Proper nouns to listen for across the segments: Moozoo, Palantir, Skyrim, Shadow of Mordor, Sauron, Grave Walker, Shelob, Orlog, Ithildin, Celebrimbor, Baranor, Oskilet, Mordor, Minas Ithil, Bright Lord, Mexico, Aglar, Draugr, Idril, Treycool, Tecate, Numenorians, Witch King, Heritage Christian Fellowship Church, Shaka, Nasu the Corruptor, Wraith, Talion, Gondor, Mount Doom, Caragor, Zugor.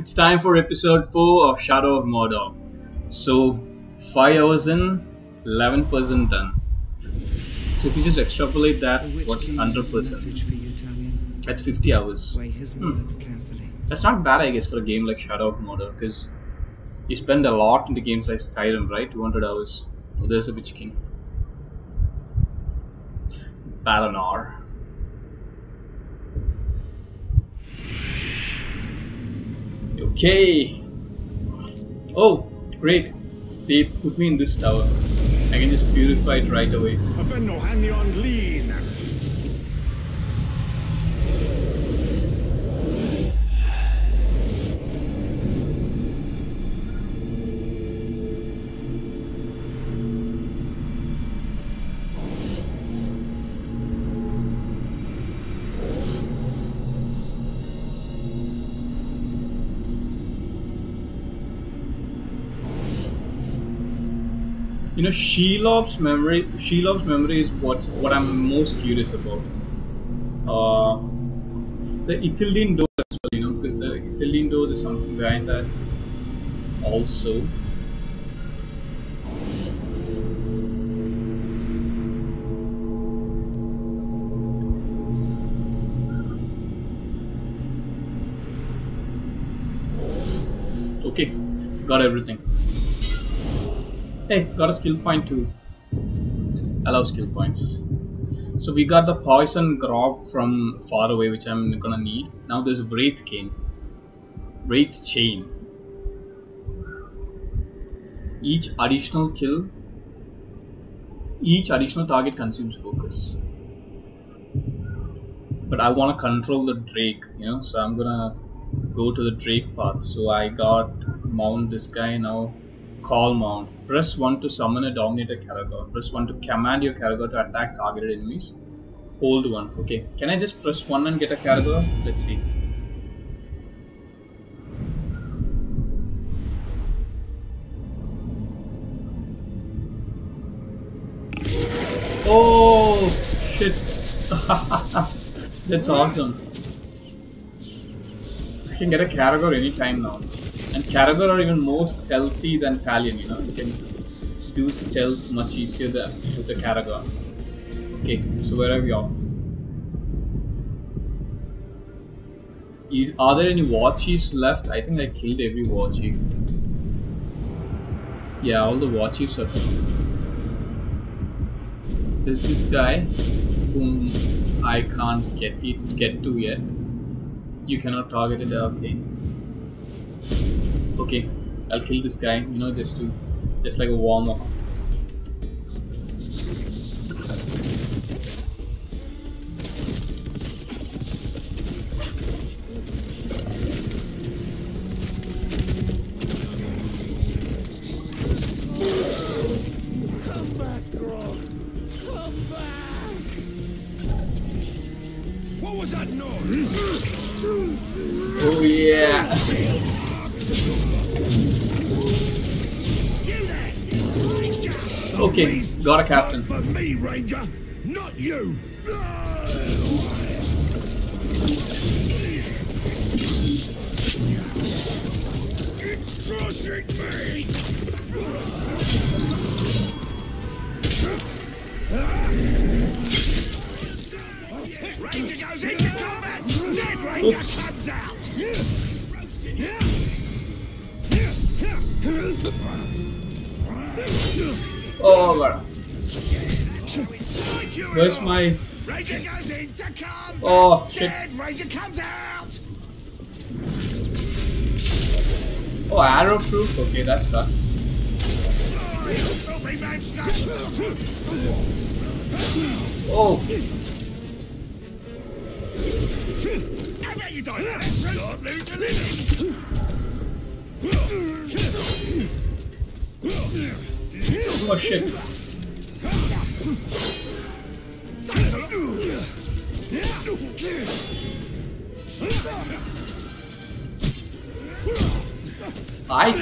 It's time for episode 4 of Shadow of Mordor. So 5 hours in, 11% done. So if you just extrapolate that, what's 100%? That's 50 hours. That's not bad, I guess, for a game like Shadow of Mordor, because you spend a lot into games like Skyrim, right? 200 hours. Oh, there's a Witch King. Baranor. Okay. Oh, great. They put me in this tower. I can just purify it right away. You know, Shelob's memory is what I'm most curious about. The Ithildin door as well, you know, because the Ithildin door, there's something behind that also. Okay, got everything. Hey, got a skill point too. I love skill points. So we got the poison grog from far away, which I'm gonna need. Now there's a Wraith King. Wraith Chain. Each additional target consumes focus. But I wanna control the Drake, you know, so I'm gonna go to the Drake path. So I got mount this guy now. Call mount. Press 1 to summon a Dominator Caragor. Press 1 to command your Caragor to attack targeted enemies. Hold 1. Okay, can I just press 1 and get a Caragor? Let's see. Oh, shit. That's awesome. I can get a Caragor anytime now. And Caragor are even more stealthy than Talion, you know, you can do stealth much easier than with the Caragor. Okay, so where are we off? Are there any Warchiefs left? I think I killed every Warchief. Yeah, all the Warchiefs are killed. There's this guy whom I can't get to yet. You cannot target it, okay. Okay, I'll kill this guy, you know, just like a warm-up. Come back, girl! Come back! What was that noise? Oh yeah! Okay, got a captain. For me, Ranger, not you. It's crushing me. Ranger goes into combat. Ned Ranger comes out. Oh god. Where's my... Oh shit. Oh, arrow proof? Okay, that sucks. Oh. Oh shit. I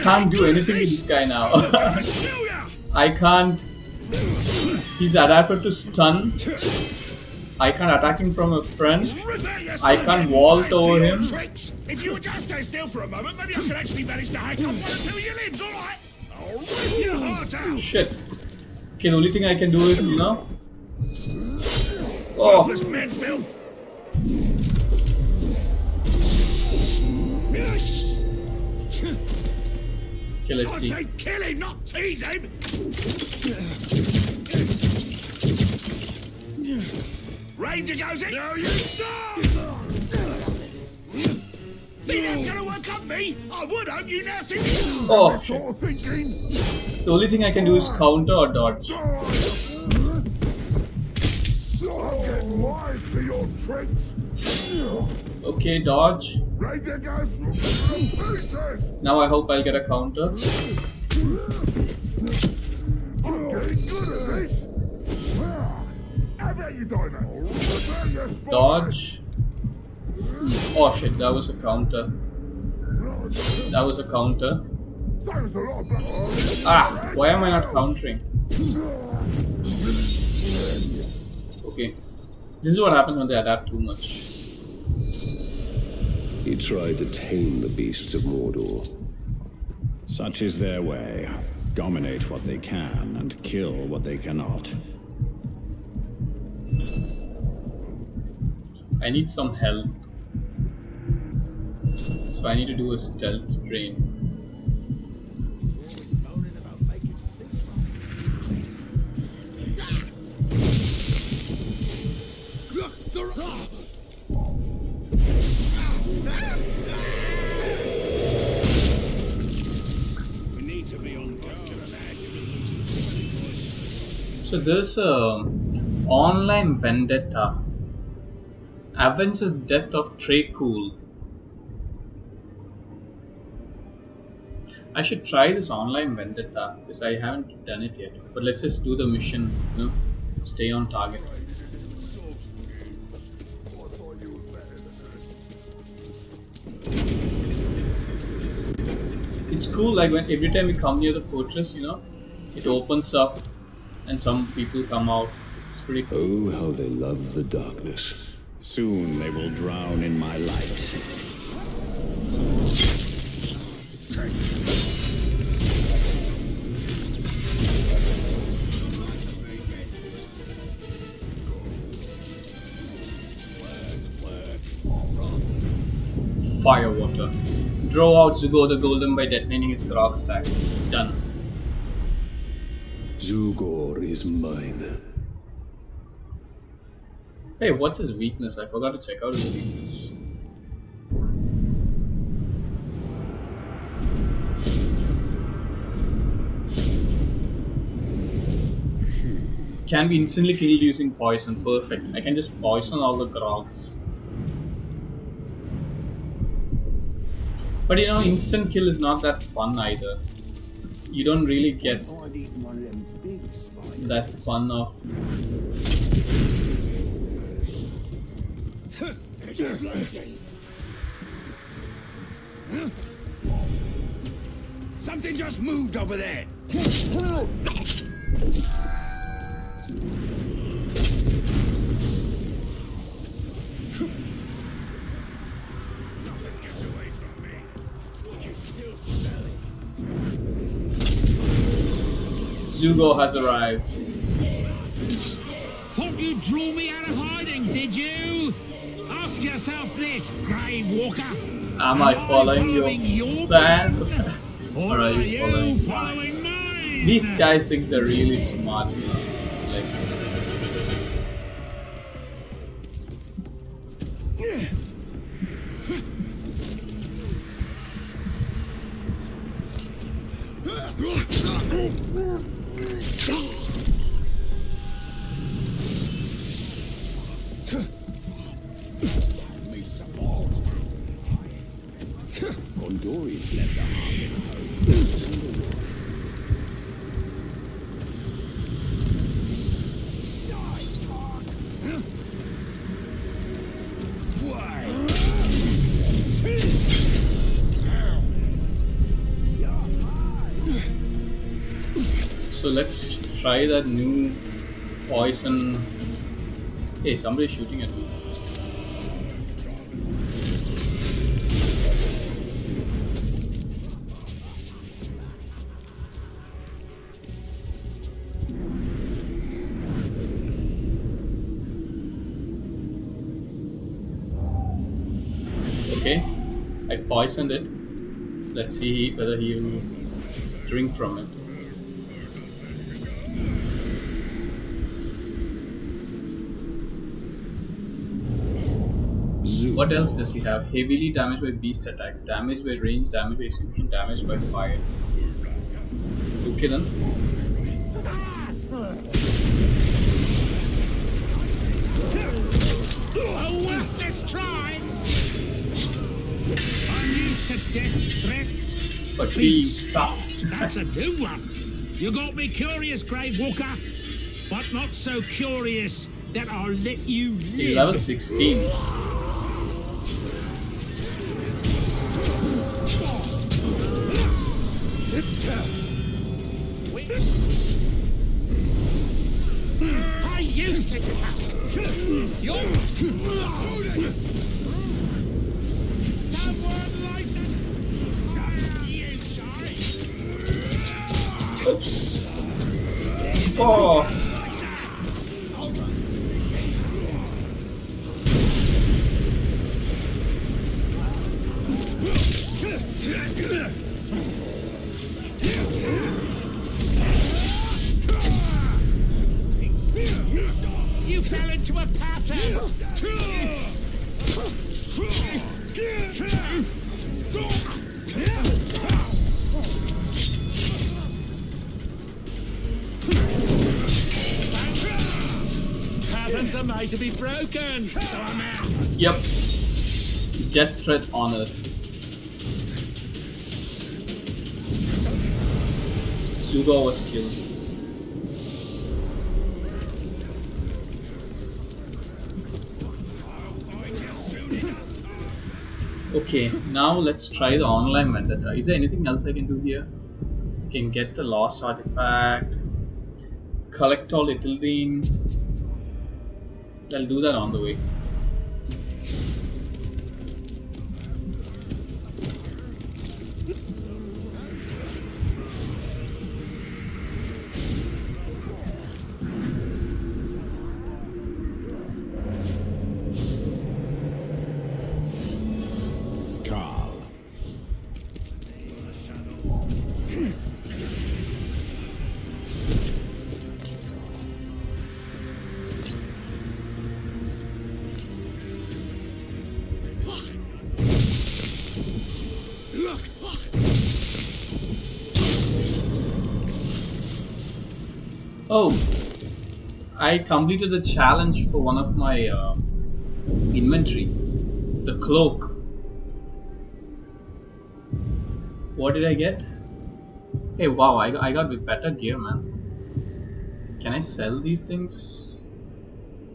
can't do anything with this guy now. I can't. He's adapted to stun. I can't attack him from a friend. I can't vault over him. If you would just stay still for a moment, maybe I could actually manage to hack up one or two of your limbs, alright? I'll rip your heart out! Shit. Okay, the only thing I can do is, you know... Oh! This man filth! Okay, let's see. I say kill him, not tease him! Ranger goes in! No, you don't! Think that's gonna work on me? I would hope you now see me! Oh, shit. The only thing I can do is counter or dodge. I'll get wise to your tricks! Okay, dodge. Now I hope I'll get a counter. Dodge. Oh shit, that was a counter. That was a counter. Ah, why am I not countering? Okay. This is what happens when they adapt too much. He tried to tame the beasts of Mordor. Such is their way. Dominate what they can and kill what they cannot. I need some health. So I need to do a stealth drain. So there's an online vendetta. Avenge the death of Treycool. I should try this online vendetta because I haven't done it yet. But let's just do the mission, you know, stay on target. It's cool, like when every time we come near the fortress, you know, it opens up and some people come out. It's pretty cool. Oh, how they love the darkness. Soon they will drown in my light. Firewater. Draw out Zugor the Golden by detonating his grog stacks. Done. Zugor is mine. Hey, what's his weakness? I forgot to check out his weakness. Can be instantly killed using poison. Perfect. I can just poison all the grogs. But you know, instant kill is not that fun either. You don't really get that fun of... Something just moved over there. Nothing gets away from me. Will you still sell it? Zugor has arrived. Thought you drew me out of hiding, did you? Ask yourself this, Grave Walker. Am I following your plan? Or are you following mine? These guys think they're really smart. Like... Gondorians left the harm. So let's try that new poison. Hey, somebody's shooting at me. Okay, I poisoned it. Let's see whether he will drink from it. What else does he have? Heavily damaged by beast attacks, damaged by range, damaged by execution, damaged by fire. Okay then. A worthless try! Unused to death threats. But he stopped. That's a good one. You got me curious, Grave Walker, but not so curious that I'll let you live. He's level 16. How useless is that? Someone like that. You sorry. Oops. Oh. To be broken, so I'm out. Yep, death threat on it. Zugor was killed. Okay, now let's try the online vendetta. Is there anything else I can do here? I can get the lost artifact, collect all Ithildin. I'll do that on the way. Oh, I completed the challenge for one of my inventory, the cloak. What did I get? Hey, wow, I got with better gear, man. Can I sell these things?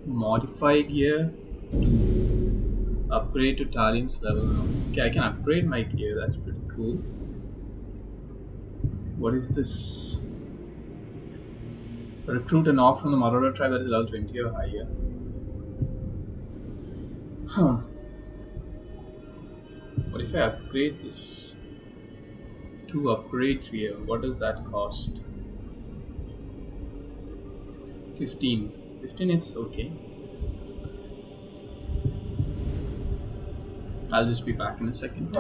Modify gear to upgrade to Talion's level. Okay, I can upgrade my gear, that's pretty cool. What is this? Recruit an orc from the Mordor tribe that is level 20 or higher. Huh. What if I upgrade this? To upgrade here, what does that cost? 15. 15 is okay. I'll just be back in a second.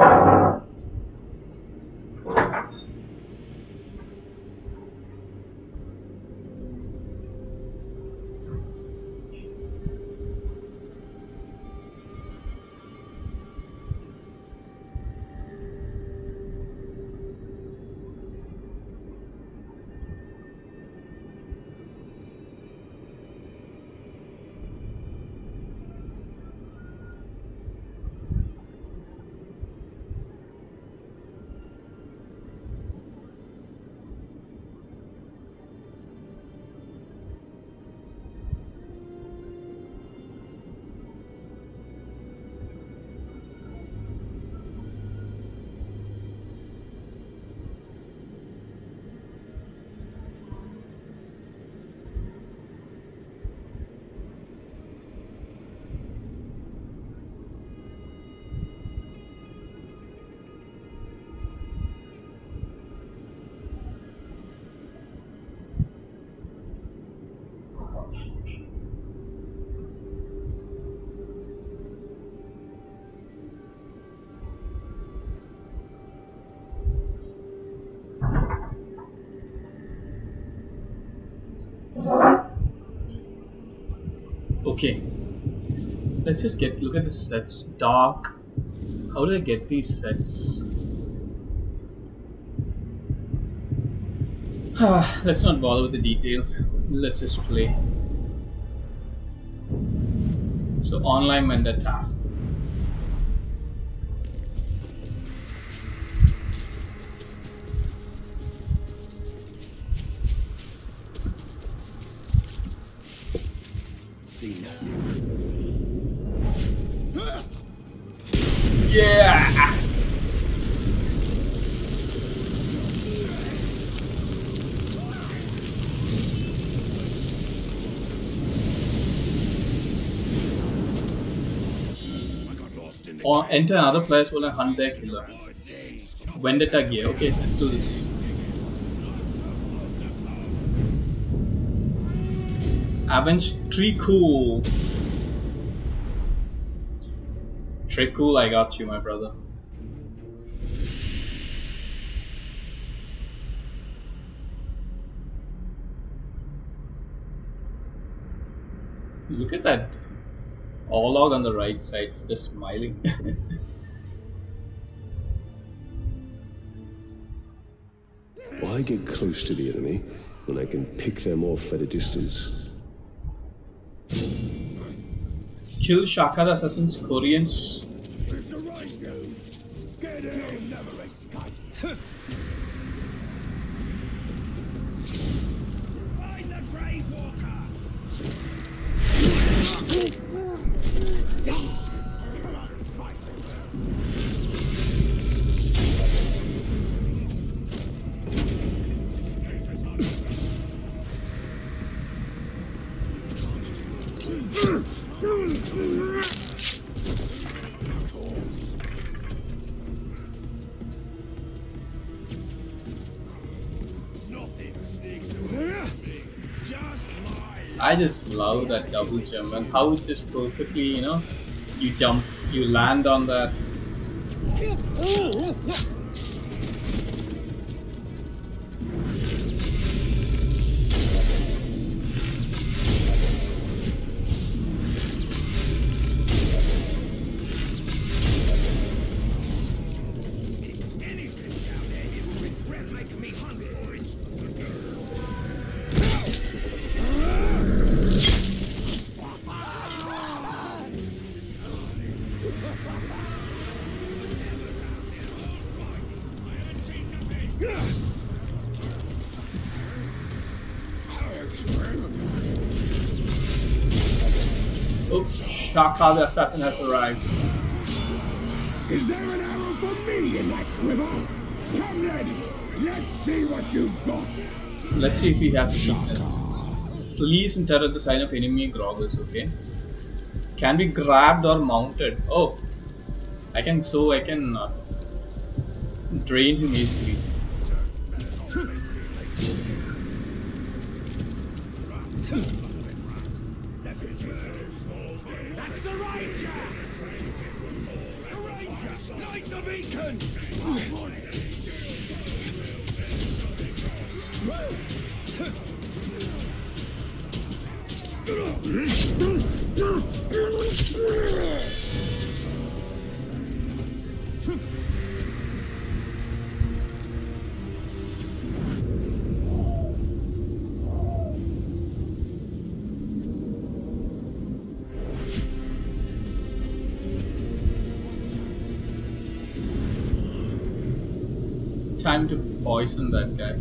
Okay. Let's just look at the sets. Dark. How do I get these sets? Let's not bother with the details. Let's just play. So online Mendata. Yeah! Or enter another player's world and hunt their killer. Vendetta gear. Okay, let's do this. Avenge Treycool. Treycool, I got you, my brother. Look at that. Orlog on the right side, just smiling. Why get close to the enemy when I can pick them off at a distance? Kill Shaka the Assassin's Koreans. Find the Grave Walker. I just love that double jump and how it just perfectly, you know, you jump, you land on that. Shaka the assassin has arrived. Is there an arrow for me in that quiver? Comrade, let's see what you've got. Let's see if he has a weakness. Flees and terror the sign of enemy groggers, okay. Can be grabbed or mounted. Oh, I can, so I can drain him easily. Time to poison that guy.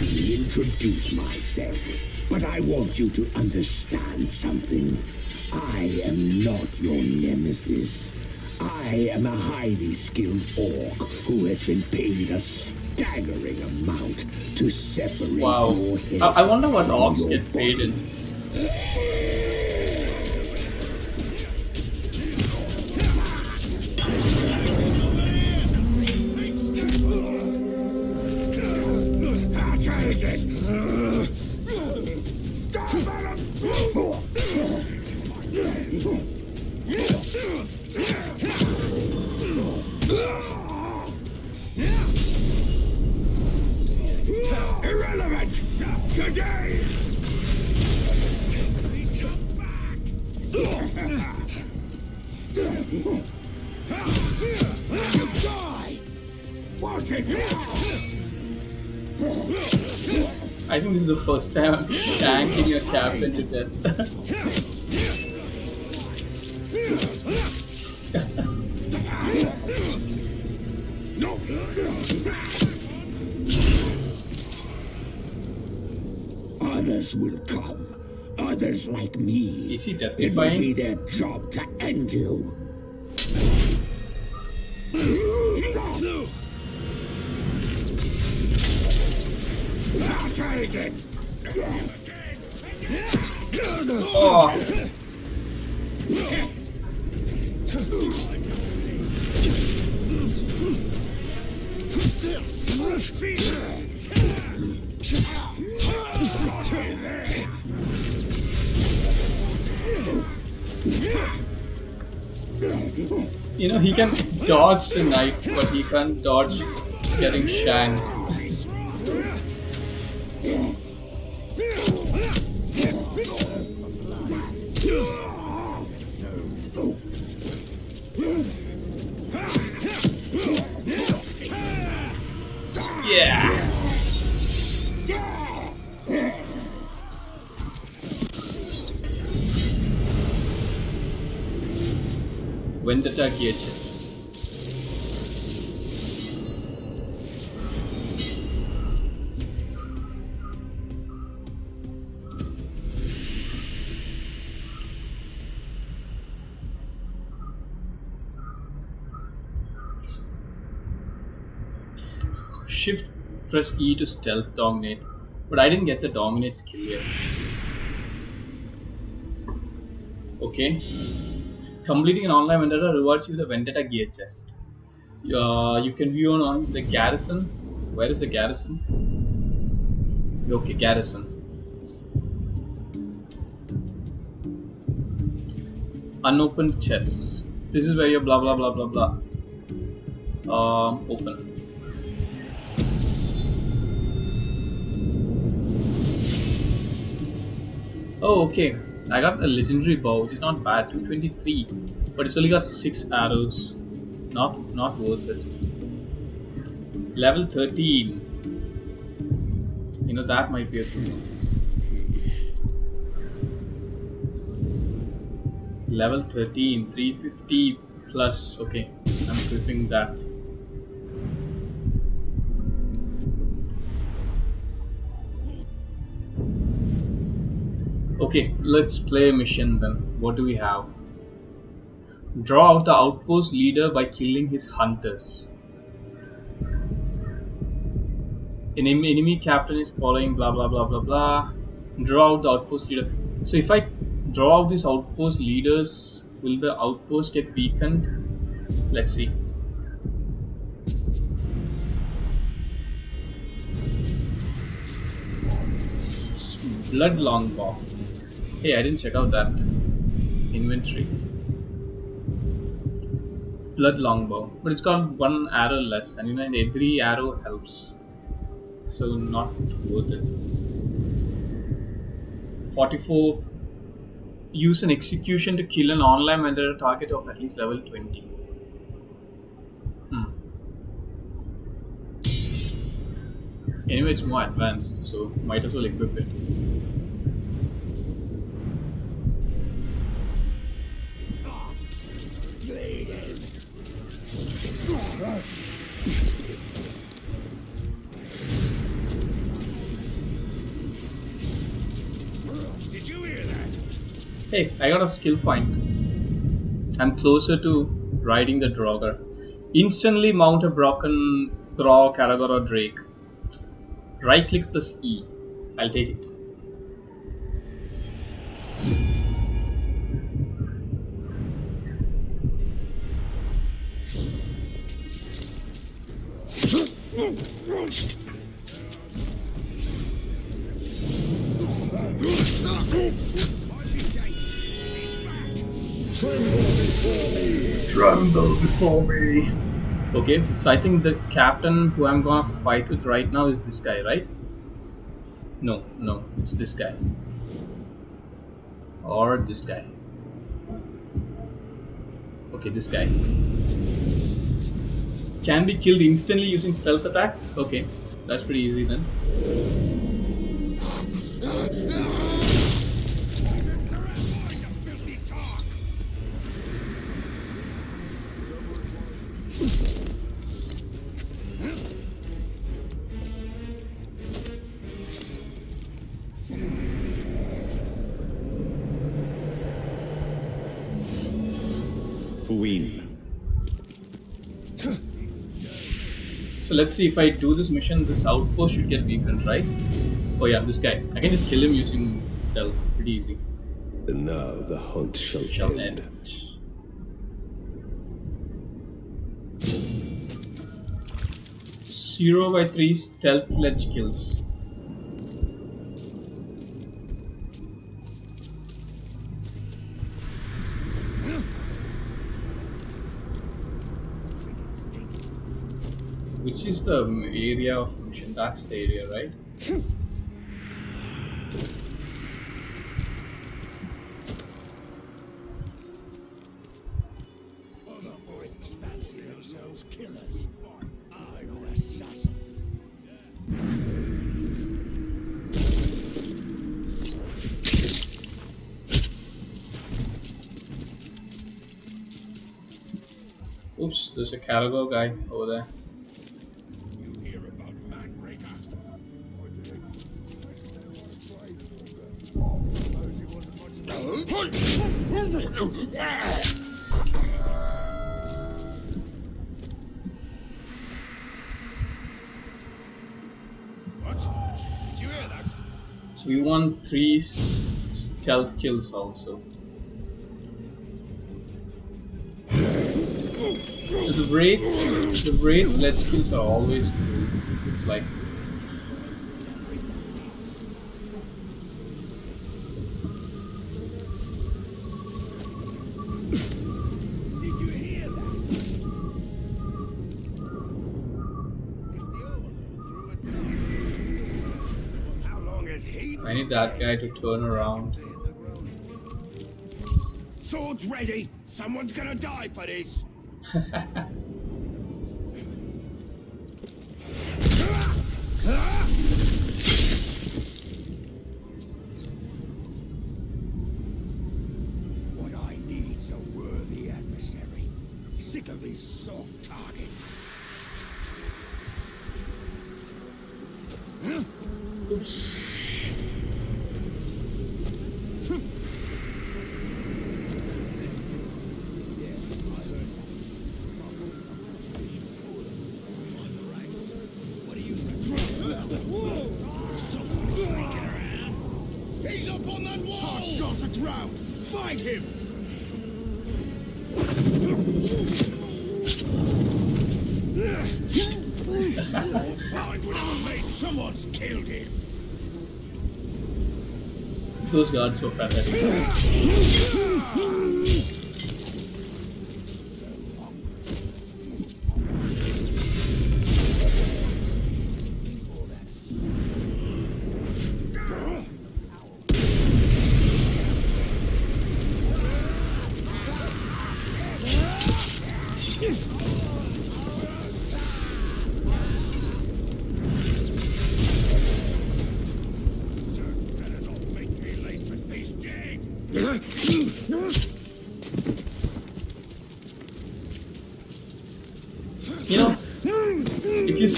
me introduce myself, but I want you to understand something. I am not your nemesis. I am a highly skilled orc who has been paid a staggering amount to separate your head. Wow. I wonder what orcs get paid in. I think this is the first time I'm shanking your captain to death. No. Others will come. Others like me. Is he it will be their job to end you. Oh. You know, he can dodge the knife, but he can't dodge getting shanked. Vendetta gadgets. Shift press E to stealth dominate, but I didn't get the dominate skill yet. Okay. Completing an online vendetta rewards you with a vendetta gear chest. You can view on the garrison. Where is the garrison? Okay, garrison. Unopened chests. This is where your blah blah blah blah blah. Open. Oh, okay. I got a legendary bow, which is not bad, 223, but it's only got 6 arrows, not worth it. Level 13, you know, that might be a good one. Level 13, 350 plus, okay, I'm equipping that. Okay, let's play a mission then. What do we have? Draw out the outpost leader by killing his hunters. An enemy captain is following blah blah blah blah blah. Draw out the outpost leader. So if I draw out these outpost leaders, will the outpost get weakened? Let's see. Blood longbow. Hey, I didn't check out that inventory. Blood longbow, but it's got one arrow less, and you know, every arrow helps, so not worth it. 44. Use an execution to kill an online vendor target of at least level 20. Anyway, it's more advanced, so might as well equip it. Hey, I got a skill point. I'm closer to riding the Draugr. Instantly mount a broken Draw, Caragor or Drake. Right click plus E. I'll take it. Tremble before me. Okay, so I think the captain who I'm gonna fight with right now is this guy, right? No, it's this guy. Or this guy. Okay, this guy. Can be killed instantly using stealth attack? Okay, that's pretty easy then. So let's see if I do this mission, this outpost should get weakened, right? Oh yeah, this guy. I can just kill him using stealth. Pretty easy. And now the hunt shall end. End. 0/3 stealth ledge kills. Which is the area of mission? That's the area, right? Oops, there's a Caragor guy over there. We want 3 stealth kills also. The Wraith ledge kills are always good. It's like that guy to turn around. Swords ready! Someone's gonna die for this! What I need's a worthy adversary. Sick of his soft targets. Oops. Those guards were pathetic.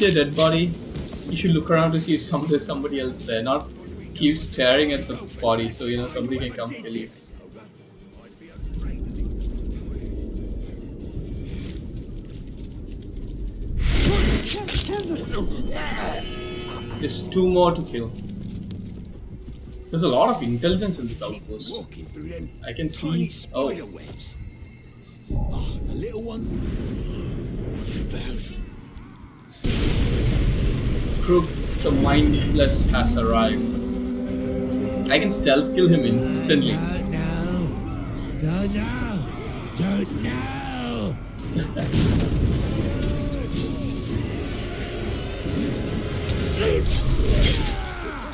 A dead body, you should look around to see if there's somebody else there, not keep staring at the body, so you know somebody can come kill you. There's two more to kill. There's a lot of intelligence in this outpost. I can see. Oh, the little ones. Crook, the mindless, has arrived. I can stealth kill him instantly. No.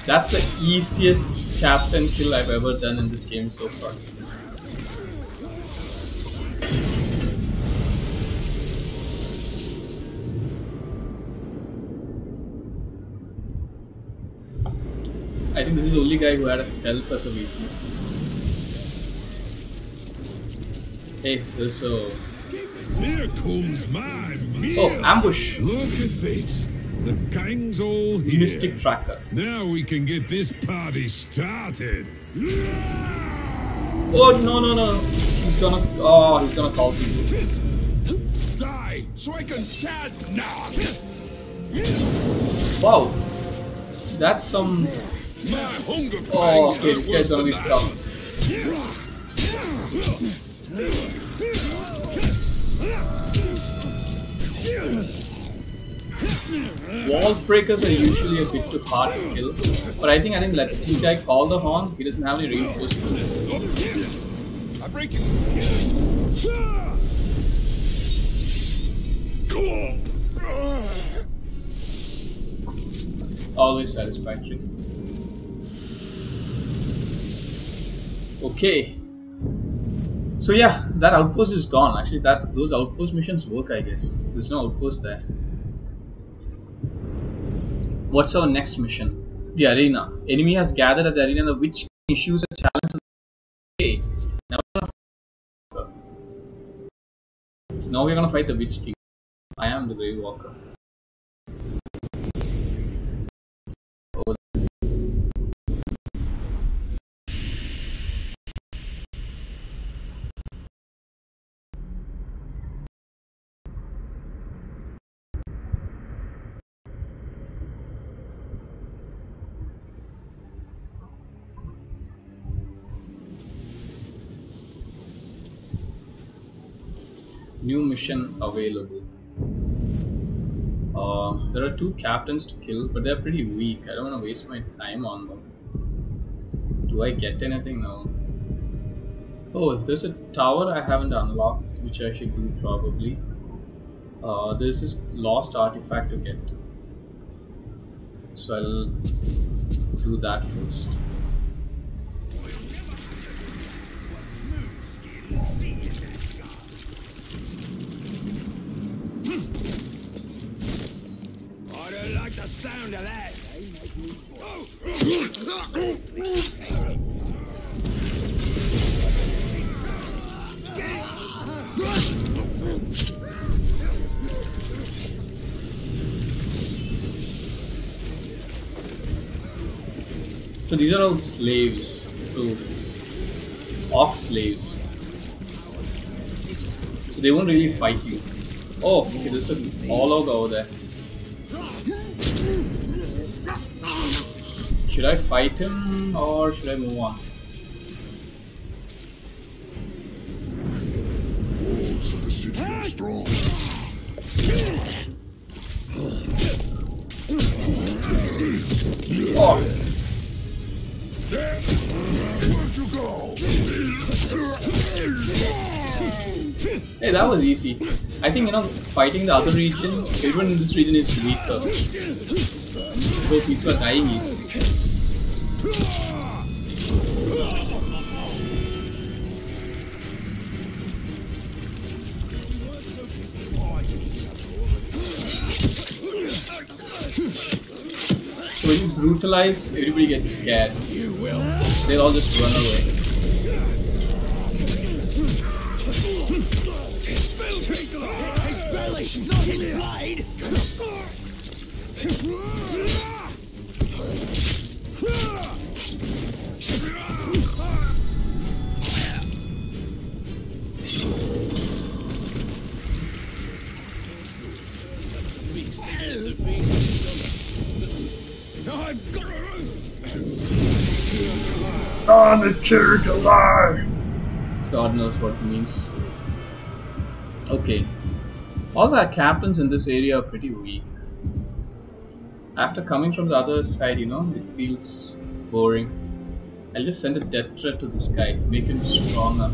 That's the easiest captain kill I've ever done in this game so far. I think this is the only guy who had a stealth as a weakness. Hey, there's a... Here comes my meal. Oh, ambush! Look at this. The gang's all here. Mystic tracker. Now we can get this party started. Oh no! He's gonna call people. Die, so I can sad now. Wow, that's some. Oh, okay, this guy's gonna be tough. Wall breakers are usually a bit too hard to kill, but I think let this guy call the horn. He doesn't have any reinforcements. I break it. Always satisfactory. Okay. So yeah, that outpost is gone. Actually, those outpost missions work, I guess. There's no outpost there. What's our next mission? The arena. Enemy has gathered at the arena. The Witch King issues a challenge to the Grave Walker. So now we're gonna fight the Witch King. I am the Grave Walker. New mission available. There are two captains to kill, but they're pretty weak. I don't want to waste my time on them. Do I get anything now? Oh, there's a tower I haven't unlocked, which I should do probably. There's this lost artifact to get. So I'll do that first. The sound of that. So these are all slaves, so ox slaves. So they won't really fight you. Oh, okay, there's an all-out over there. Should I fight him or should I move on? So the city is strong. Oh. Where'd you go? Hey, that was easy. I think fighting the other region, everyone in this region is weaker. So people are dying easily. So when you brutalize, everybody gets scared. They'll all just run away. His relish, not his blade. on the church alive. God knows what it means. Okay. All the captains in this area are pretty weak. After coming from the other side, you know, it feels boring. I'll just send a death threat to this guy, make him stronger.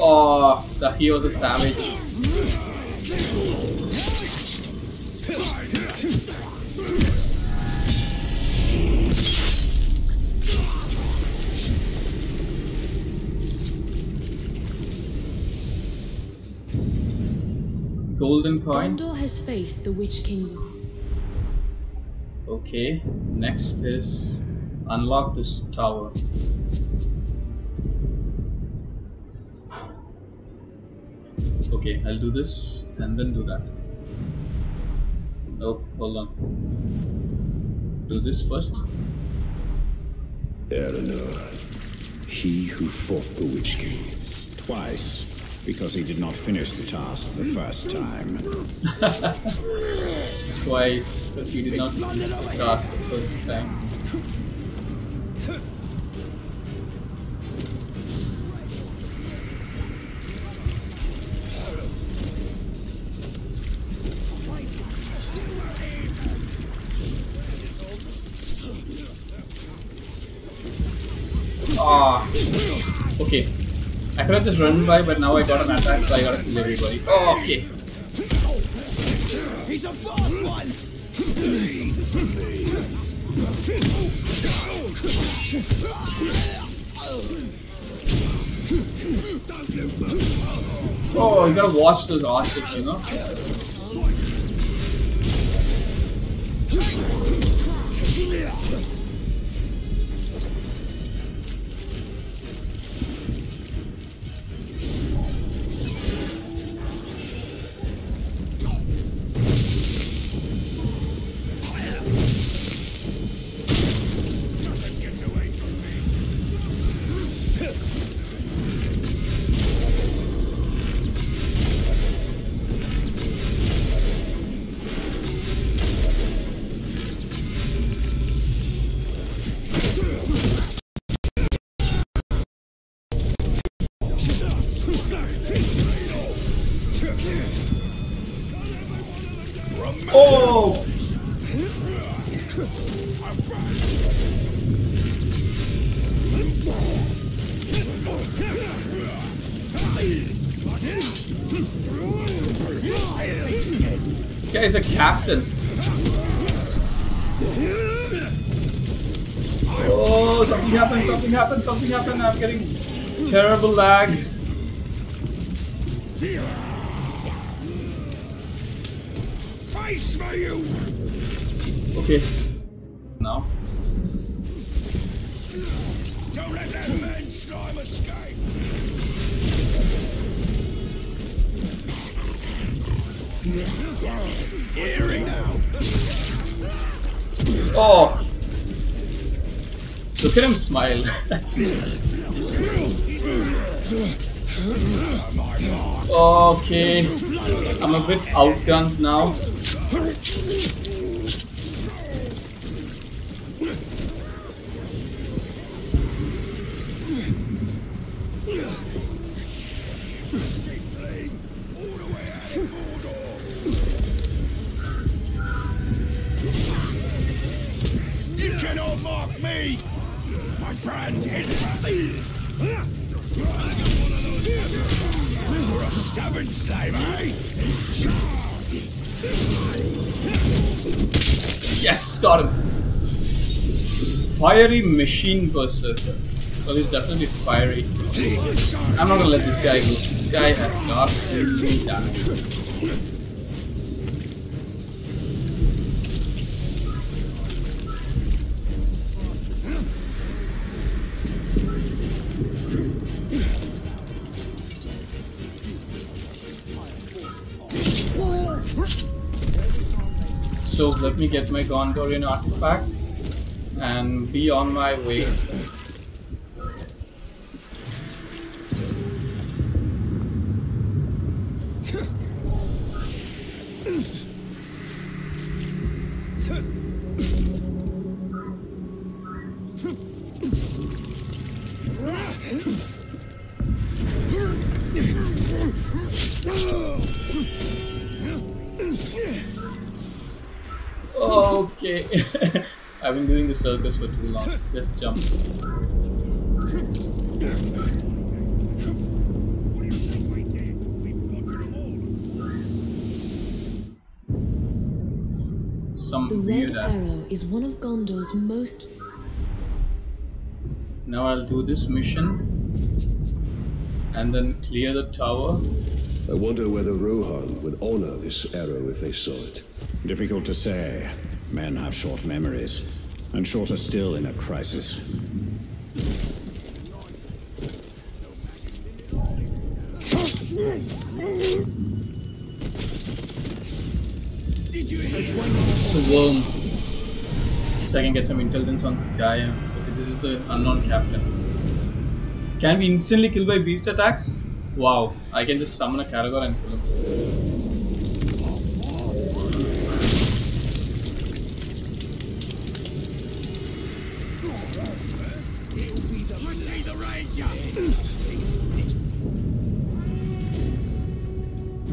Oh, he was a savage. Golden coin. Gondor has faced the Witch King. Okay, next is unlock this tower. Okay, I'll do this and then do that. Nope, hold on. Do this first. Eleanor, he who fought the Witch King twice because he did not finish the task the first time. Twice because he did not finish the task the first time. Okay, I could have just run by, but now I got an attack, so I gotta kill everybody. Oh, okay. He's a fast one. Oh, you gotta watch those arches, you know. This guy is a captain. Oh, something happened, something happened, something happened. I'm getting terrible lag. Okay. Now. Don't let that man slime escape. Oh, look at him smile. Okay, I'm a bit outgunned now. Yes, got him. Fiery machine berserker. Well, he's definitely fiery. I'm not gonna let this guy go. This guy has got really damage. So let me get my Gondorian artifact and be on my way. Okay. I've been doing the circus for too long. Just jump. Some the red arrow is one of Gondor's most. Now I'll do this mission and then clear the tower. I wonder whether Rohan would honor this arrow if they saw it. Difficult to say. Men have short memories, and shorter still in a crisis. It's a worm. So I can get some intelligence on this guy. Okay, this is the unknown captain. Can be instantly killed by beast attacks? Wow, I can just summon a Caragor and kill him.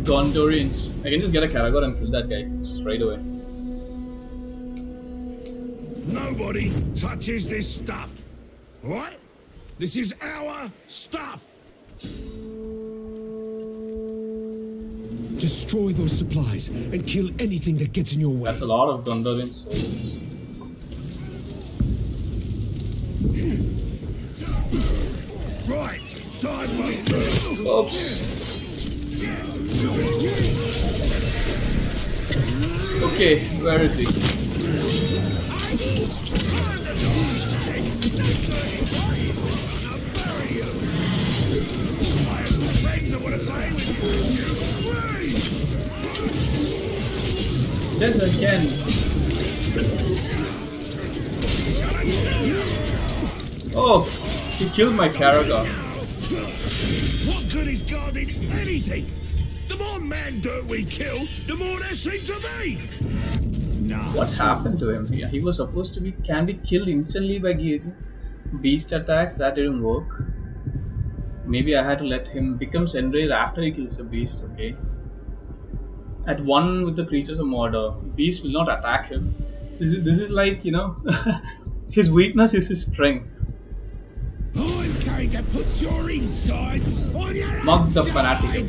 Gondorians. I can just get a Caragor and kill that guy straight away. Nobody touches this stuff. What? This is our stuff. Destroy those supplies and kill anything that gets in your way. That's a lot of Gondorian soldiers. Right, time for oops. Okay, where is he? Says again. Oh. He killed my Caragor. What good is guarding anything? The more man dirt we kill, the more there seem to be. What happened to him? He was supposed to be can be killed instantly by beast attacks. That didn't work. Maybe I had to let him become enraged after he kills a beast. Okay. At one with the creatures of Mordor, beast will not attack him. This is like, you know, his weakness is his strength. I'm going to put your insides on your Mock the fanatic.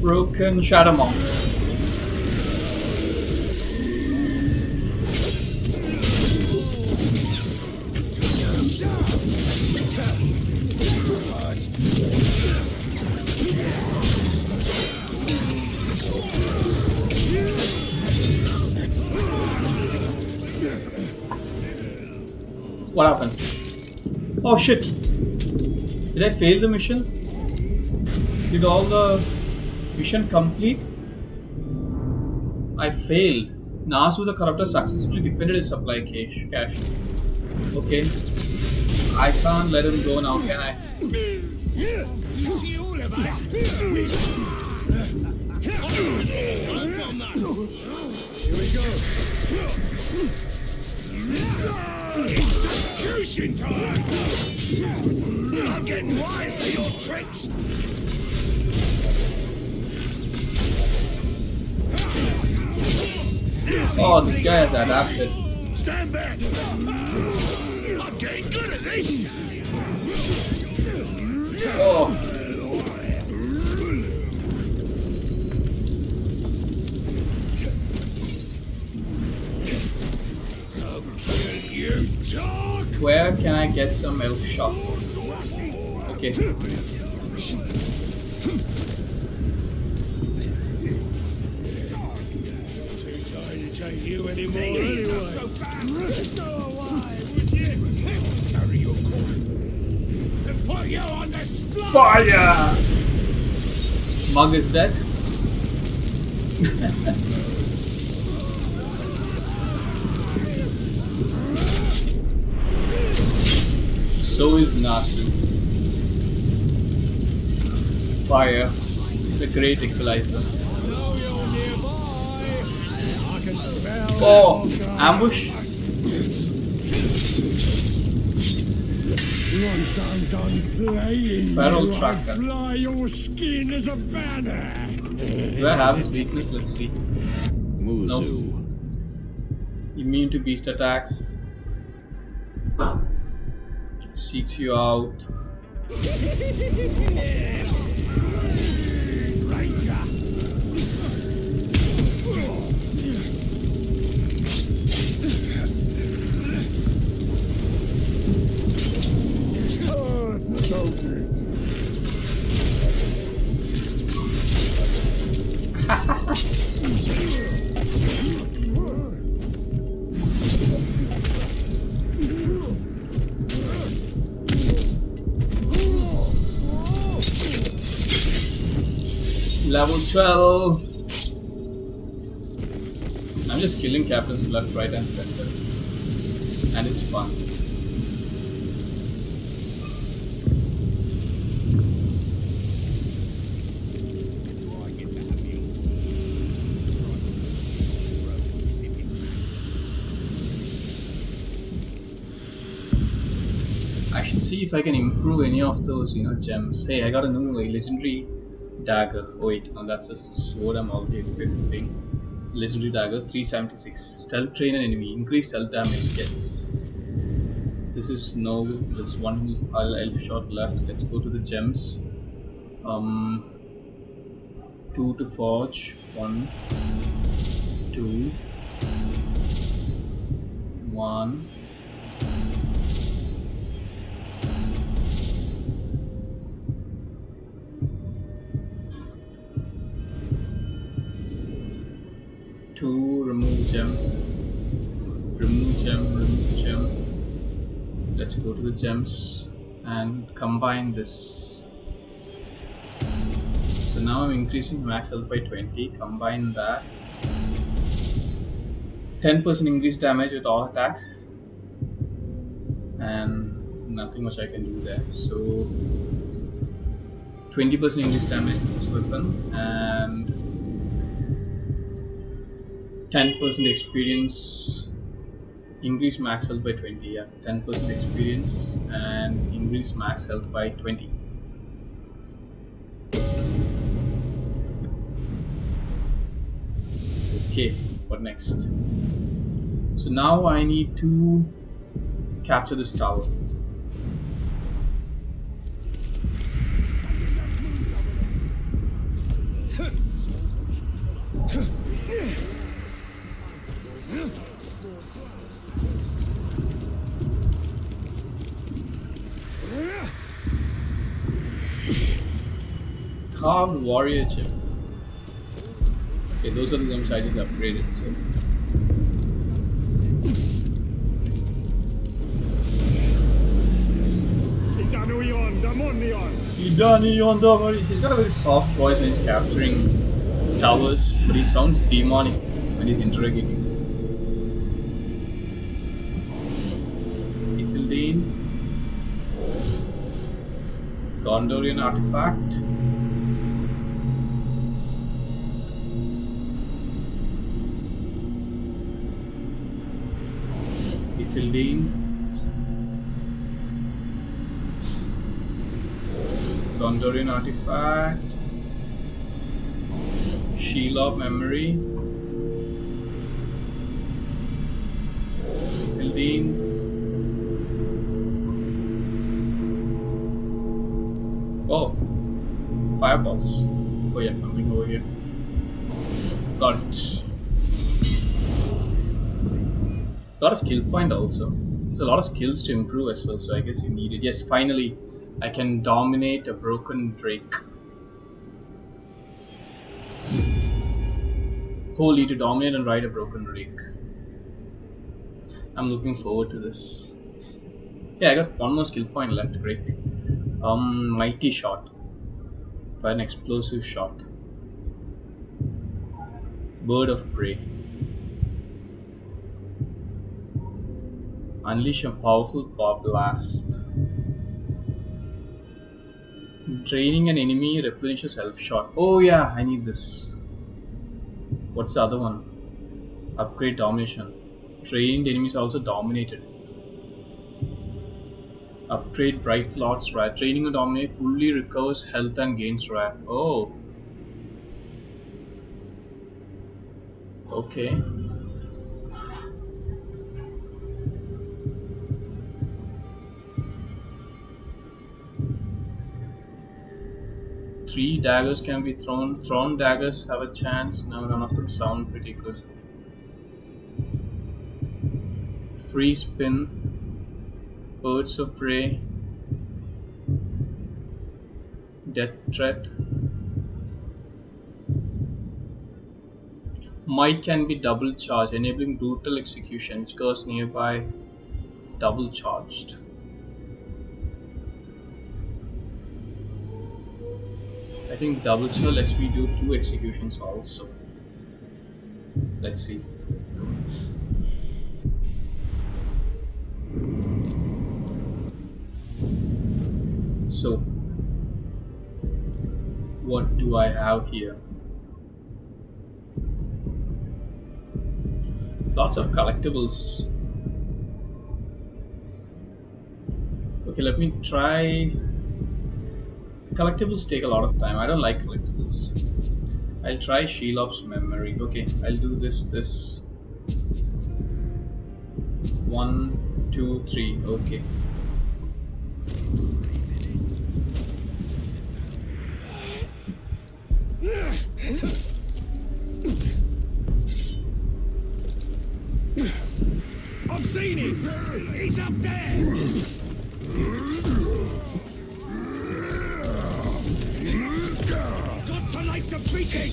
Broken Shadow Monk. What happened? Oh shit! Did I fail the mission? Did all the mission complete? I failed. Nasu the Corruptor successfully defended his supply cache. Okay. I can't let him go now, can I? You see all of us. Here we go. Execution time! I'm getting wise to your tricks! Oh, this guy has adapted. Stand back! I'm getting good at this! Oh! Where can I get some elf shot? Okay. You anymore. Anyway. So fast. No, why would you? Fire! Mug is dead. So is Nasu. Fire, the great equalizer. Oh, ambush. Once I'm done flaying, Feral Tracker. Fly your skin as a banner. Do I have his weakness? Let's see. Moozoo. No. Immune to beast attacks. Seeks you out. Level 12. I'm just killing captains left, right, and center, and it's fun. I should see if I can improve any of those, you know, gems. Hey, I got a new legendary dagger. Wait, and that's a sword. I'm outdated thing. Legendary dagger 376. Stealth train an enemy. Increase stealth damage. Yes. This is no. This one elf shot left. Let's go to the gems. 2 to forge. 1, 2, 1. Remove gem. Let's go to the gems and combine this. So now I'm increasing max health by 20. Combine that. 10% increased damage with all attacks. And nothing much I can do there. So 20% increased damage with this weapon and 10% experience, increase max health by 20, yeah, 10% experience and increase max health by 20. Okay, what next? So now I need to capture this tower. Carved warrior chip. Okay, those are the gems I just upgraded. So he's got a very soft voice when he's capturing towers, but he sounds demonic when he's interrogating. Ithildin. Gondorian artifact. Gondorian artifact, Shelob memory, Ithildin, oh, fireballs. Oh yeah, something over here. Got it. Got a skill point also. There's a lot of skills to improve as well, so I guess you need it. Yes, finally, I can dominate a broken drake. Holy, to dominate and ride a broken drake. I'm looking forward to this. Yeah, I got one more skill point left, great. Mighty shot. Try an explosive shot. Bird of prey. Unleash a powerful power blast. Draining an enemy replenishes health shot. Oh yeah, I need this. What's the other one? Upgrade domination. Trained enemies are also dominated. Upgrade Bright Lord's Wrath. Training a dominate fully recovers health and gains wrath. Oh. Okay. Three daggers can be thrown. Thrown daggers have a chance. Now none of them sound pretty good. Free spin. Birds of prey. Death threat. Might can be double charged, enabling brutal execution. Curse nearby. Double charged. I think double, so let's we do two executions also. Let's see. So, what do I have here? Lots of collectibles. Okay, let me try. Collectibles take a lot of time. I don't like collectibles. I'll try Shelob's memory. Okay, I'll do this. 1, 2, 3, okay. I've seen him! He's up there! Got to like the beating!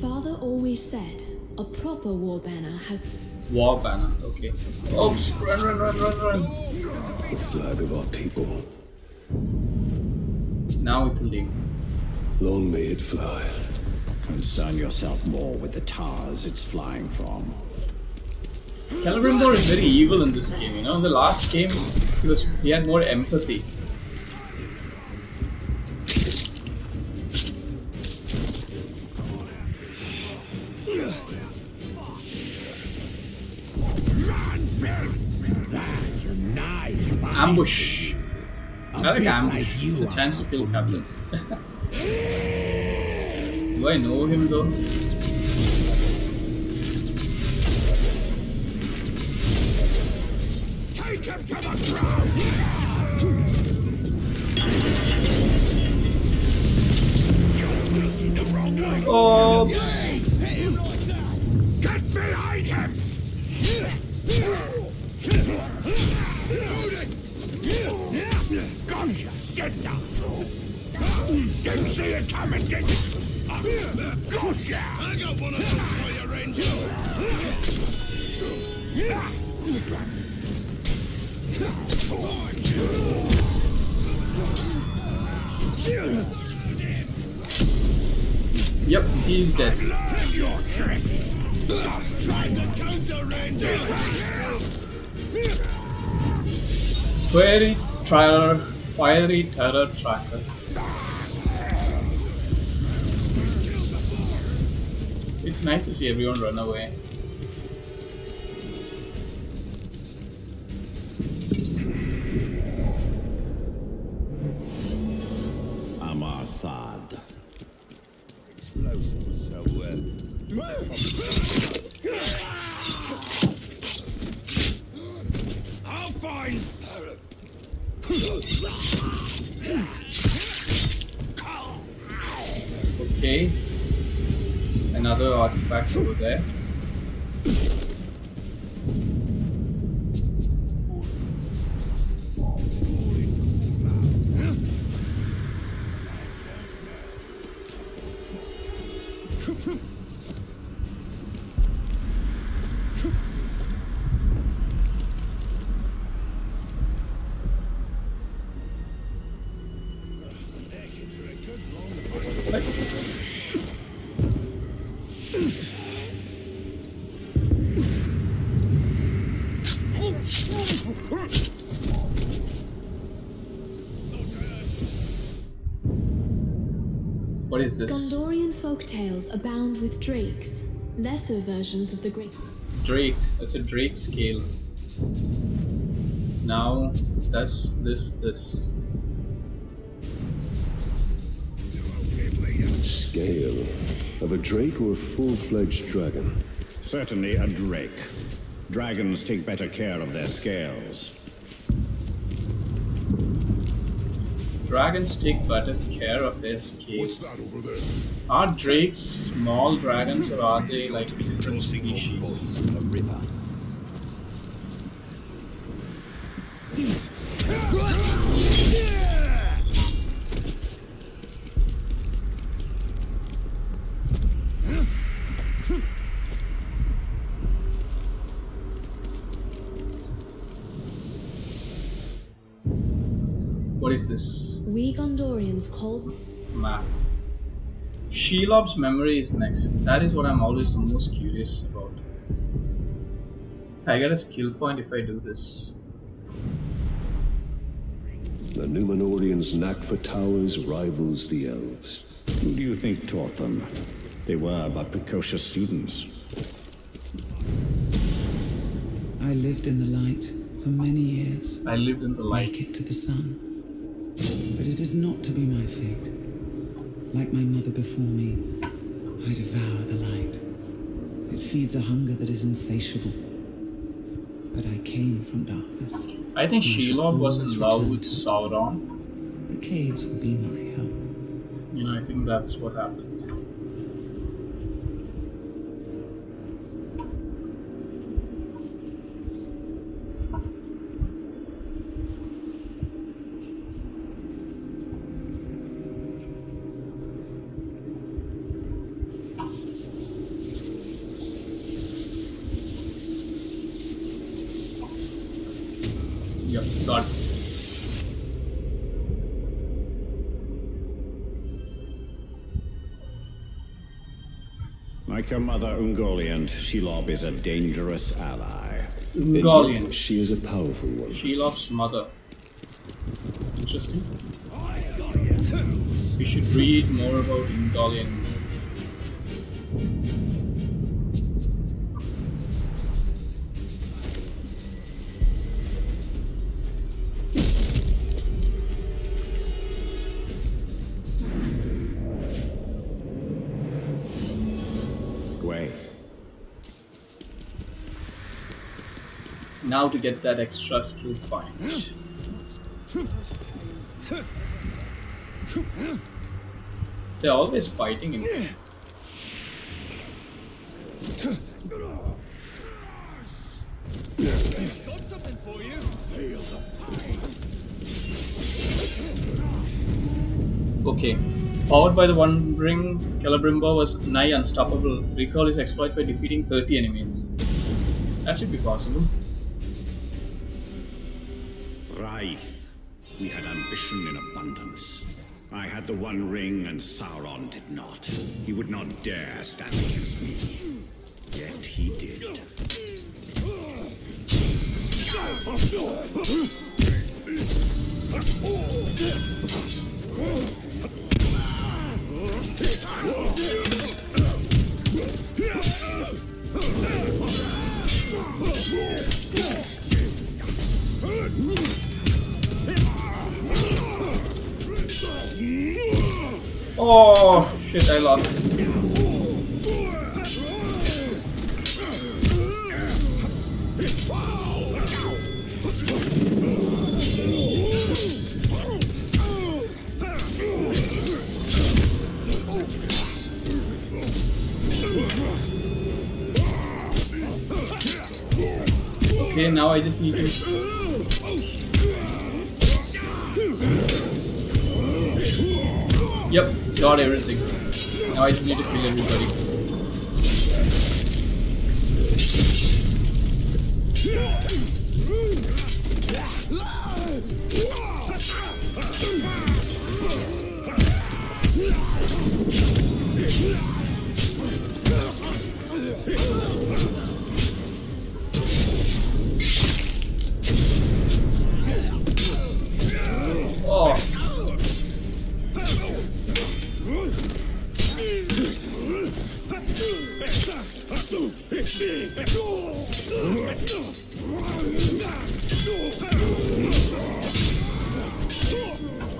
Father always said a proper war banner has. War banner, okay. Oops, run. The flag of our people. Now it'll leave. Long may it fly. Concern yourself more with the towers it's flying from. Celebrimbor is very evil in this game, you know. In the last game, he had more empathy. Ambush. Like it's a chance to kill captains. Do I know him though? Take him to the ground! You're losing the wrong way. Oh, get behind him! Get down! Didn't see it coming, did you? Gotcha! I got one of them for you, Ranger. Yep, he's dead. Learn your tricks. Try the counter, Ranger. Query trial. Fiery terror tracker. It's nice to see everyone run away. Amar Thad. Explosives so well. I'll find. Okay, another artifact over there. What is this? Gondorian folktales abound with drakes, lesser versions of the great drake. That's a drake scale. Now, that's this. Scale of a drake or full-fledged dragon? Certainly a drake. Dragons take better care of their scales. Dragons take better care of their scales. What's that over there? Are drakes small dragons, or are they like different species? A river. What is this? We Gondorians call map. Shelob's memory is next. That is what I'm always the most curious about. I get a skill point if I do this. The Numenorians' knack for towers rivals the elves. Who do you think taught them? They were but precocious students. I lived in the light for many years. I lived in the light. Make it to the sun. But it is not to be my fate. Like my mother before me, I devour the light. It feeds a hunger that is insatiable. But I came from darkness. I think Shelob was in love with Sauron. The caves will be my home. You know, I think that's what happened. Like her mother Ungoliant, Shelob is a dangerous ally. Ungoliant. She is a powerful one. Shelob's mother. Interesting. We should read more about Ungoliant. Now to get that extra skill point. They're always fighting him. Okay. Powered by the One Ring, Celebrimbor was nigh unstoppable. Recall his exploit by defeating 30 enemies. That should be possible. Wraith. We had ambition in abundance. I had the One Ring and Sauron did not. He would not dare stand against me. Yet he did. Oh shit, I lost it. Okay, now I just need to... Yep, got everything. Now I just need to kill everybody.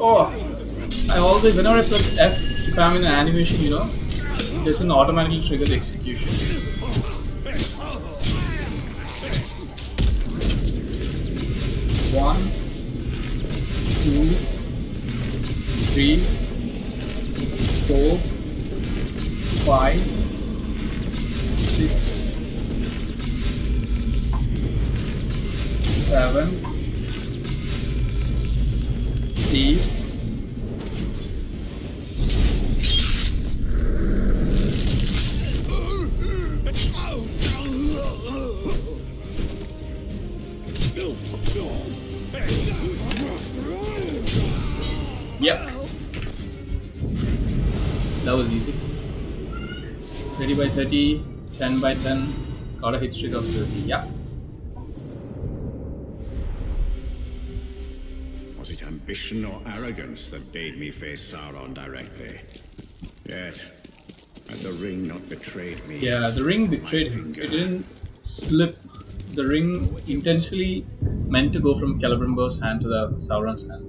Oh, I always, whenever I press F, if I'm in an animation, you know, this will automatically trigger the execution. One, two, three, four, 5, 6, 7, 8. Yep. That was easy. 30 by 30, 10 by 10, got a hit streak of 30, yeah. Was it ambition or arrogance that bade me face Sauron directly? Yet, had the ring not betrayed me... Yeah, the ring betrayed him. It didn't slip. The ring intentionally meant to go from Celebrimbor's hand to the Sauron's hand.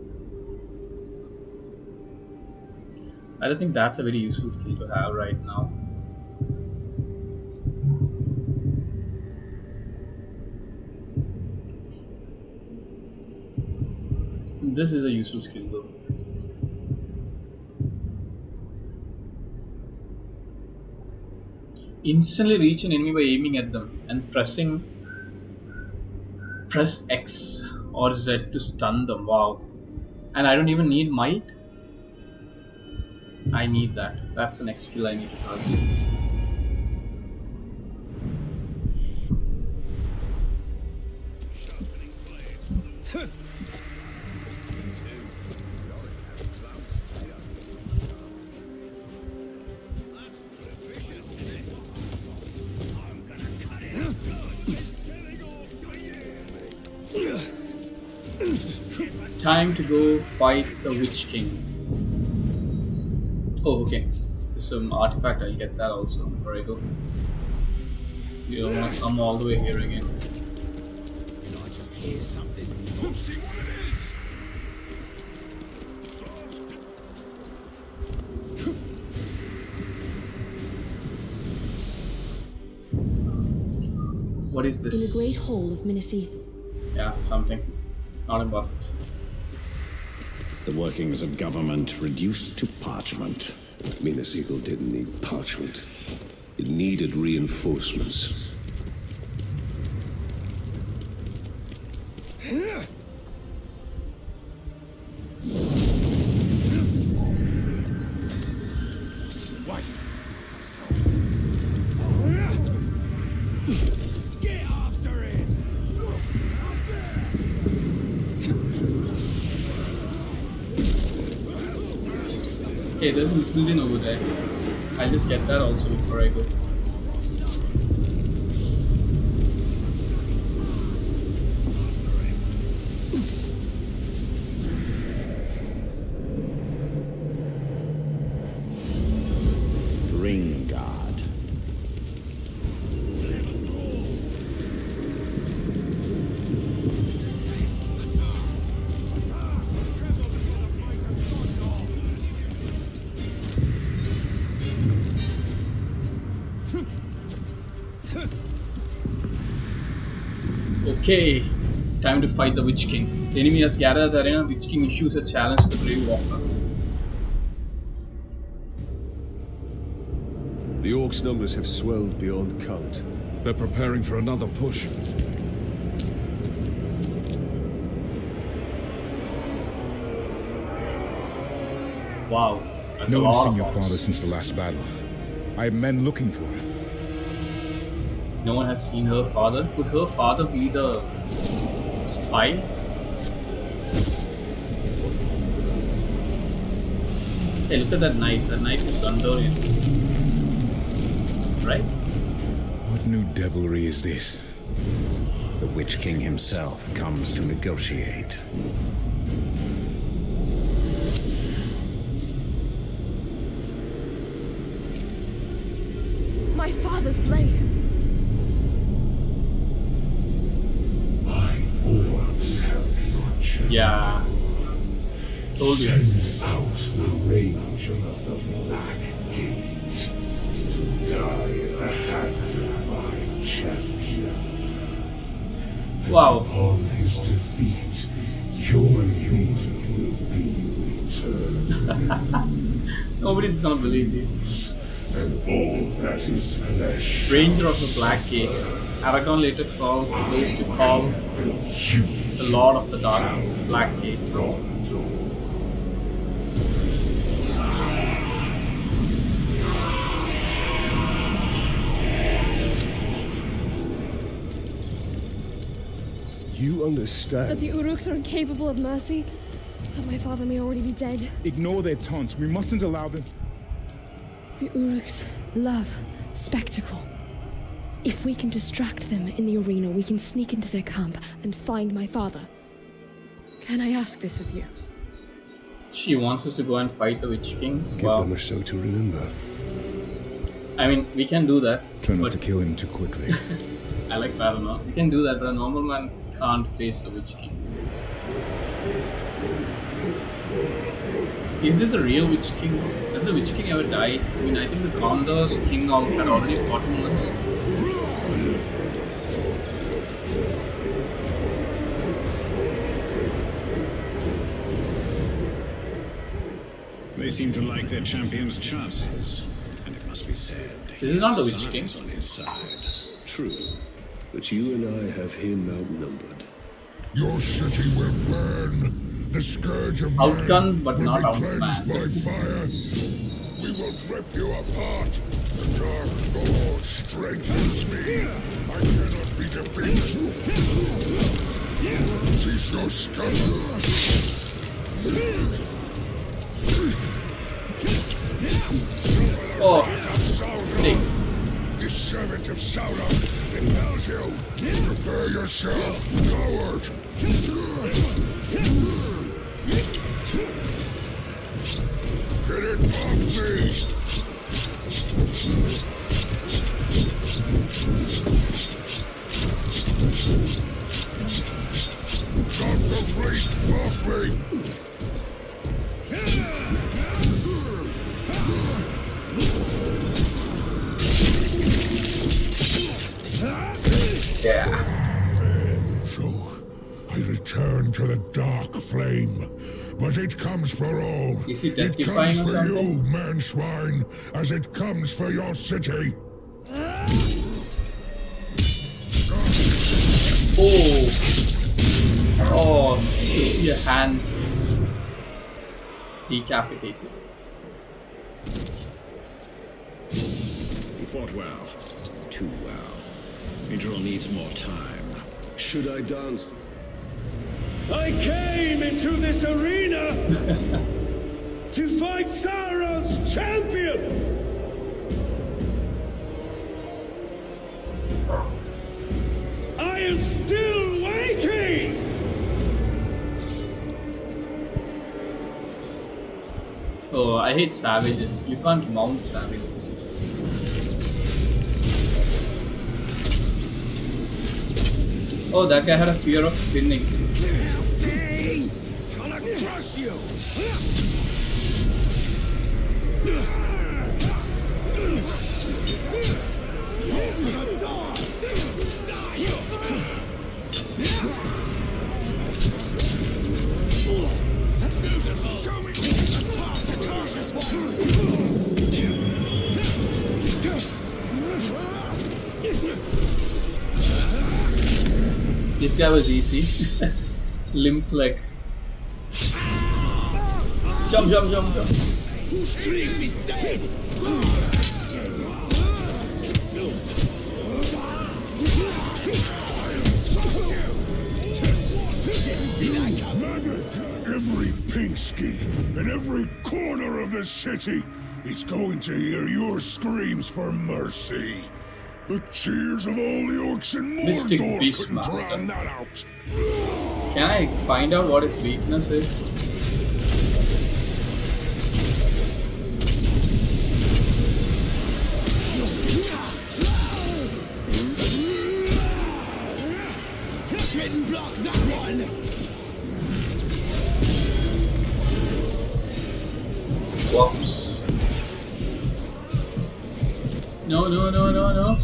I don't think that's a very useful skill to have right now. This is a useful skill though. Instantly reach an enemy by aiming at them and pressing... Press X or Z to stun them. Wow. And I don't even need might. I need that. That's the next skill I need to target. Time to go fight the Witch King. Oh, okay. Some artifact, I'll get that also before I go. You don't want to come all the way here again. Did I just hear something? Don't see what it is. What is this? In the Great Hall of Minas Ithil. Yeah, something. Not important. The workings of government reduced to parchment. Minas Ithil didn't need parchment. It needed reinforcements. There's an Ithildin over there. I'll just get that also before I go. Ring guard. Okay, time to fight the Witch King. The enemy has gathered the arena. Witch King issues a challenge to the Grave Walker. The orcs' numbers have swelled beyond count. They're preparing for another push. Wow, that's a lot. No one's seen your father since the last battle. I have men looking for him. No one has seen her father. Could her father be the spy? Hey, look at that knife. That knife is Gondorian. Right? What new devilry is this? The Witch King himself comes to negotiate. My father's blade. Yeah, told you. Send out the Ranger of the Black Gates to die at the hands of my champion. And wow. Upon his defeat, your leader will be returned. Nobody's gonna believe this. And all that is flesh. Ranger of the Black Gates. Aragorn later calls the place to call the Lord of the Dark Black Gates. You understand that the Uruks are incapable of mercy, but my father may already be dead. Ignore their taunts. We mustn't allow them. The Uruks love spectacle. If we can distract them in the arena, we can sneak into their camp and find my father. Can I ask this of you? She wants us to go and fight the Witch King. Give them a show to remember. I mean, we can do that. Try not to kill him too quickly. I like Baranor. We can do that, but a normal man can't face the Witch King. Is this a real Witch King? Does the Witch King ever die? I mean, I think the Gondor's King had already fought him once. They seem to like their champion's chances, and it must be said. This is not the Witch King. On his side. True, but you and I have him outnumbered. Your city will burn. The scourge of outgunned but not outmatched by fire. We will rip you apart. The dark lord strengthens me. I cannot be defeated. Cease your scuttle. Oh, stick. The servant of Sauron compels you. Prepare yourself, coward. Get it off me! Stop the Wraith off me! Yeah. So, I return to the dark flame. But it comes for all. It comes for you, man swine, as it comes for your city. Oh, you see a hand decapitated. You fought well, too well. Idril needs more time. Should I dance? I came into this arena to fight Sauron's champion! I am still waiting! Oh, I hate savages. You can't mount savages. Oh, that guy had a fear of spinning. Gonna crush you. This guy was easy. Limp leg. Jump, jump, jump, jump. Whose dream is dead? Every pigskin in every corner of the city is going to hear your screams for mercy. The cheers of all the orcs in Mordor couldn't drown that out. Can I find out what his weakness is? Block that one. No.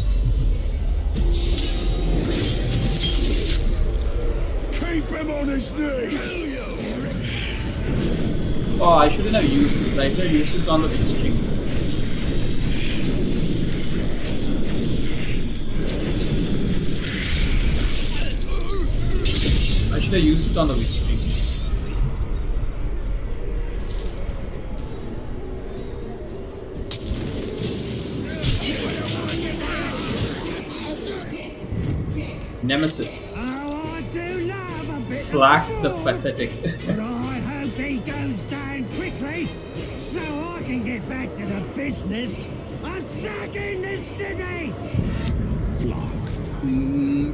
Keep him on his knees. Oh, I shouldn't have used this. I should have used this on the 16th. They used it on the Witch King. Nemesis. Flack the pathetic. But I hope he goes down quickly so I can get back to the business of sacking this city. Flock.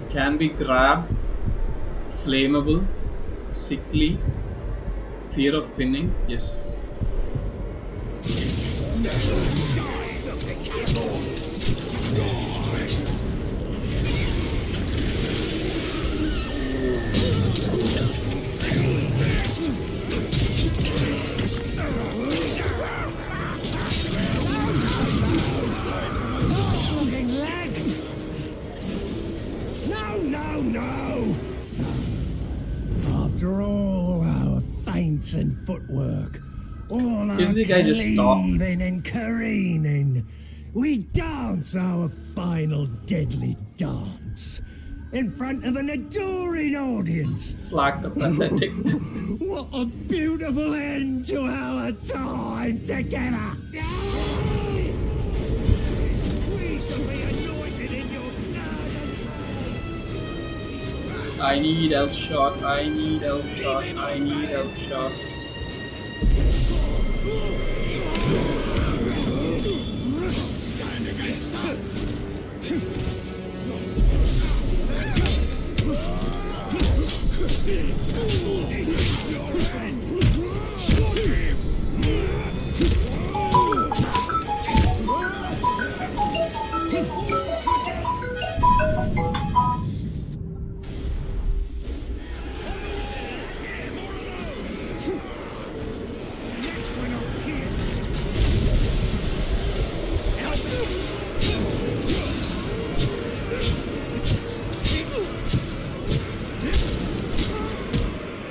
Can be grabbed. Flammable, sickly, fear of pinning, yes. No. After all our feints and footwork, all our cleaving and careening, we dance our final deadly dance in front of an adoring audience. Like the pathetic. What a beautiful end to our time together. I need elf shot, I need elf shot. Stand against us.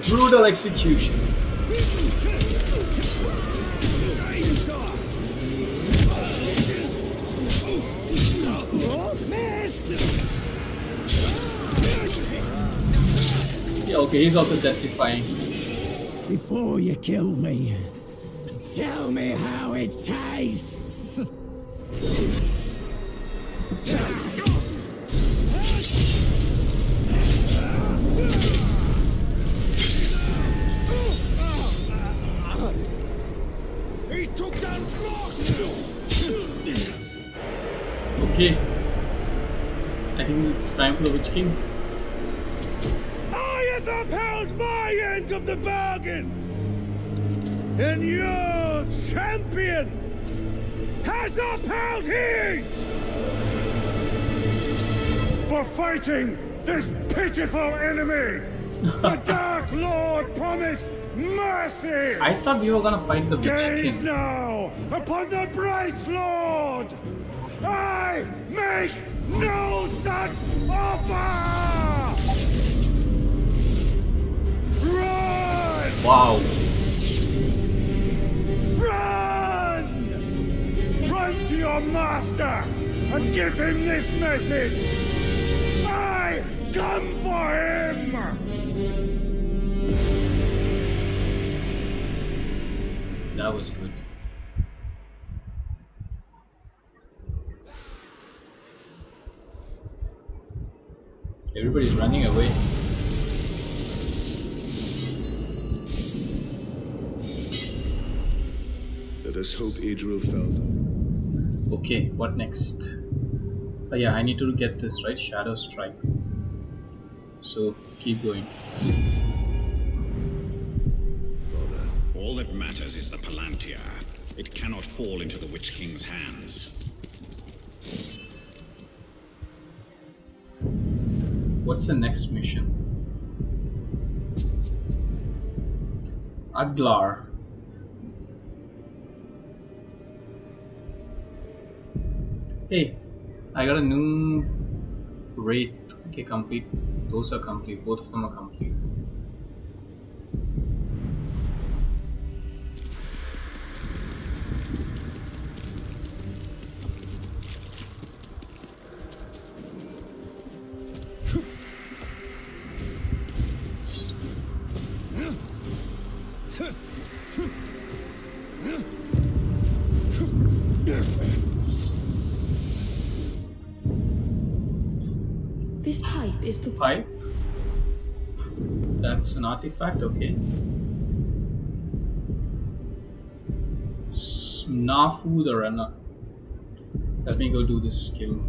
Brutal execution. Yeah, okay, he's also death-defying. Before you kill me, tell me how it tastes. Okay, I think it's time for the Witch King. I have upheld my end of the bargain, and your champion has upheld his. For fighting this pitiful enemy, the Dark Lord promised mercy. I thought we were gonna fight the Witch King. Gaze now upon the Bright Lord. I make no such offer! Run! Wow. Run! Run to your master and give him this message. I come for him! That was good. Everybody's running away. Let us hope Idril fell. Okay, what next? Oh yeah, I need to get this right. Shadow Strike. So keep going. Father, all that matters is the Palantir. It cannot fall into the Witch King's hands. What's the next mission? Aglar. Hey, I got a new Wraith. Okay, complete. Those are complete. Both of them are complete. Pipe. That's an artifact, okay. Nasu the runner. Let me go do this skill.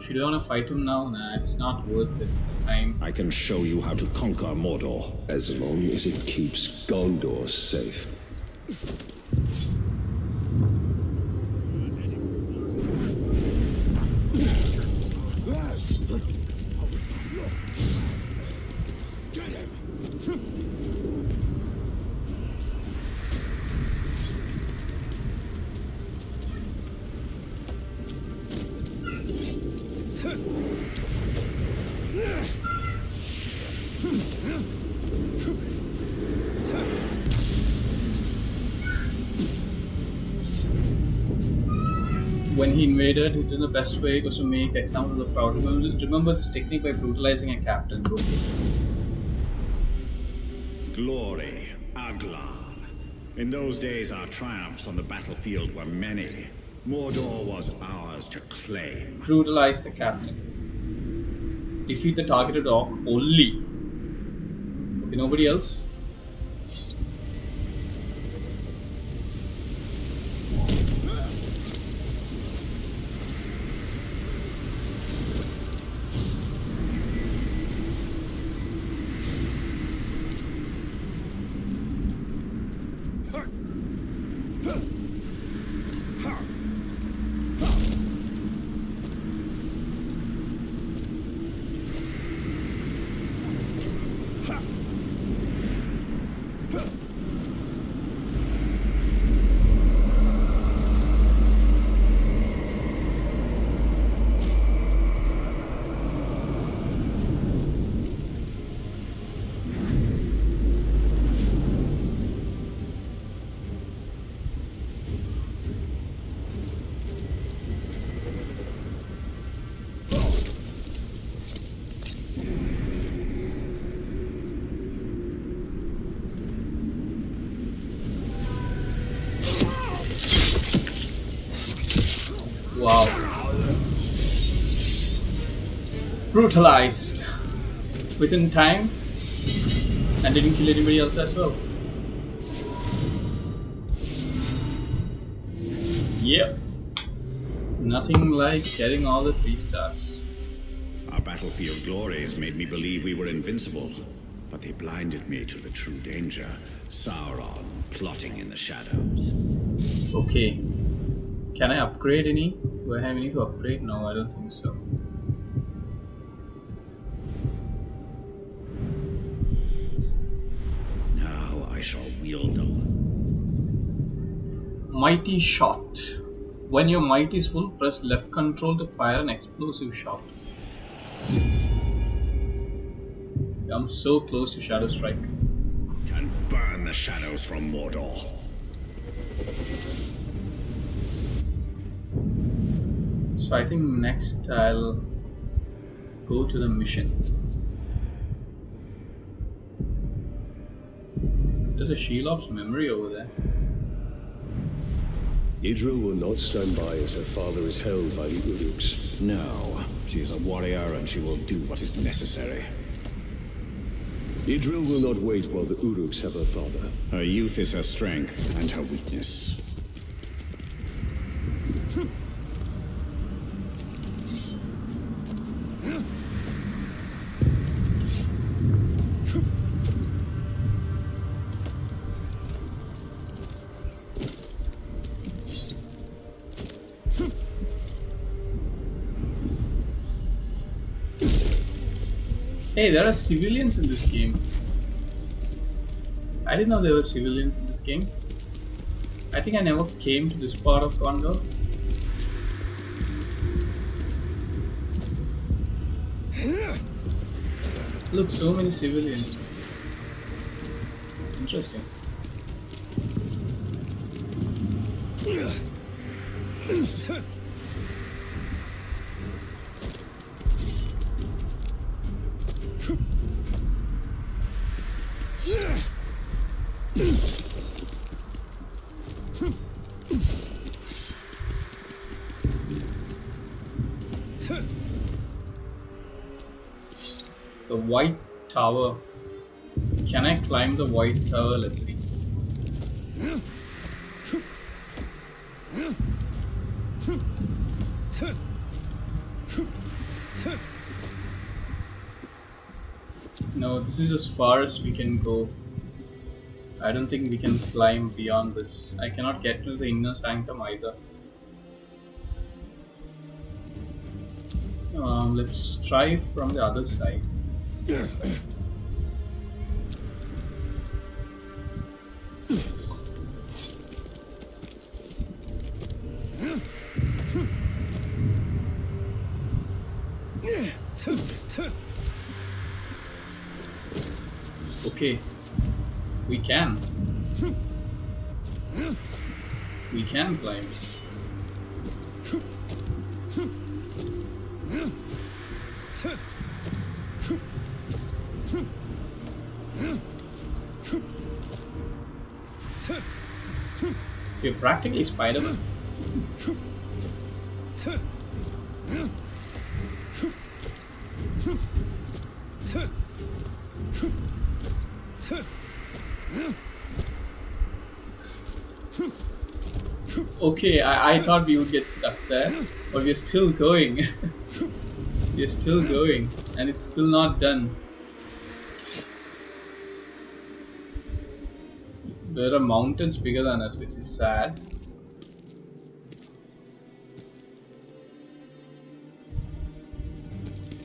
Should I wanna fight him now? Nah, it's not worth it. The time. I can show you how to conquer Mordor. As long as it keeps Gondor safe. He did the best way was to make examples of power. Remember this technique by brutalizing a captain. Okay. Glory, Aglan. In those days, our triumphs on the battlefield were many. Mordor was ours to claim. Brutalize the captain. Defeat the targeted orc only. Okay, nobody else. Brutalized within time and didn't kill anybody else as well. Yep. Nothing like getting all the 3 stars. Our battlefield glories made me believe we were invincible, but they blinded me to the true danger. Sauron plotting in the shadows. Okay. Can I upgrade any? Do I have any to upgrade? No, I don't think so. Mighty shot. When your might is full, press left control to fire an explosive shot. I'm so close to Shadow Strike. Can burn the shadows from Mordor. So I think next I'll go to the mission. There's a Shelob's memory over there. Idril will not stand by as her father is held by the Uruks. No, she is a warrior and she will do what is necessary. Idril will not wait while the Uruks have her father. Her youth is her strength and her weakness. Hey, there are civilians in this game. I didn't know there were civilians in this game. I think I never came to this part of Gondor. Look, so many civilians. Interesting. The White Tower. Can I climb the White Tower? Let's see. No, this is as far as we can go. I don't think we can climb beyond this. I cannot get to the inner sanctum either. Let's try from the other side. Okay, we can climb. We're practically Spider-Man. Okay, I thought we would get stuck there, but we're still going. We're still going, and it's still not done. There are mountains bigger than us, which is sad.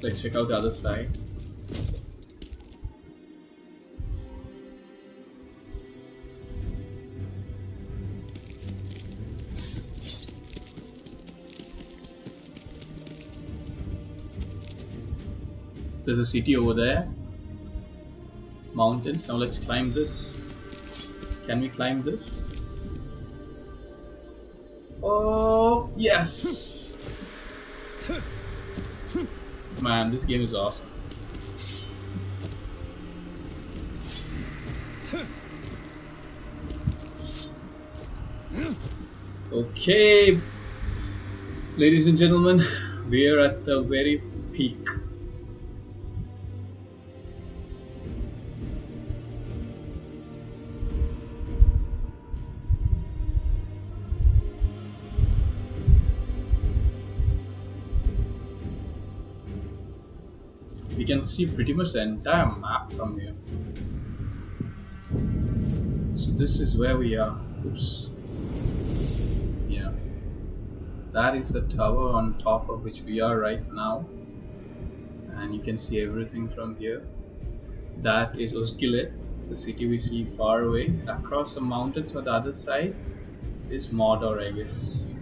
Let's check out the other side. There's a city over there. Mountains. Now let's climb this. Can we climb this? Oh, yes! Man, this game is awesome. Okay, ladies and gentlemen, we are at the very peak. You can see pretty much the entire map from here. So this is where we are. Oops. Yeah. That is the tower on top of which we are right now. And you can see everything from here. That is Oskilet, the city we see far away. Across the mountains on the other side is Mordor, I guess.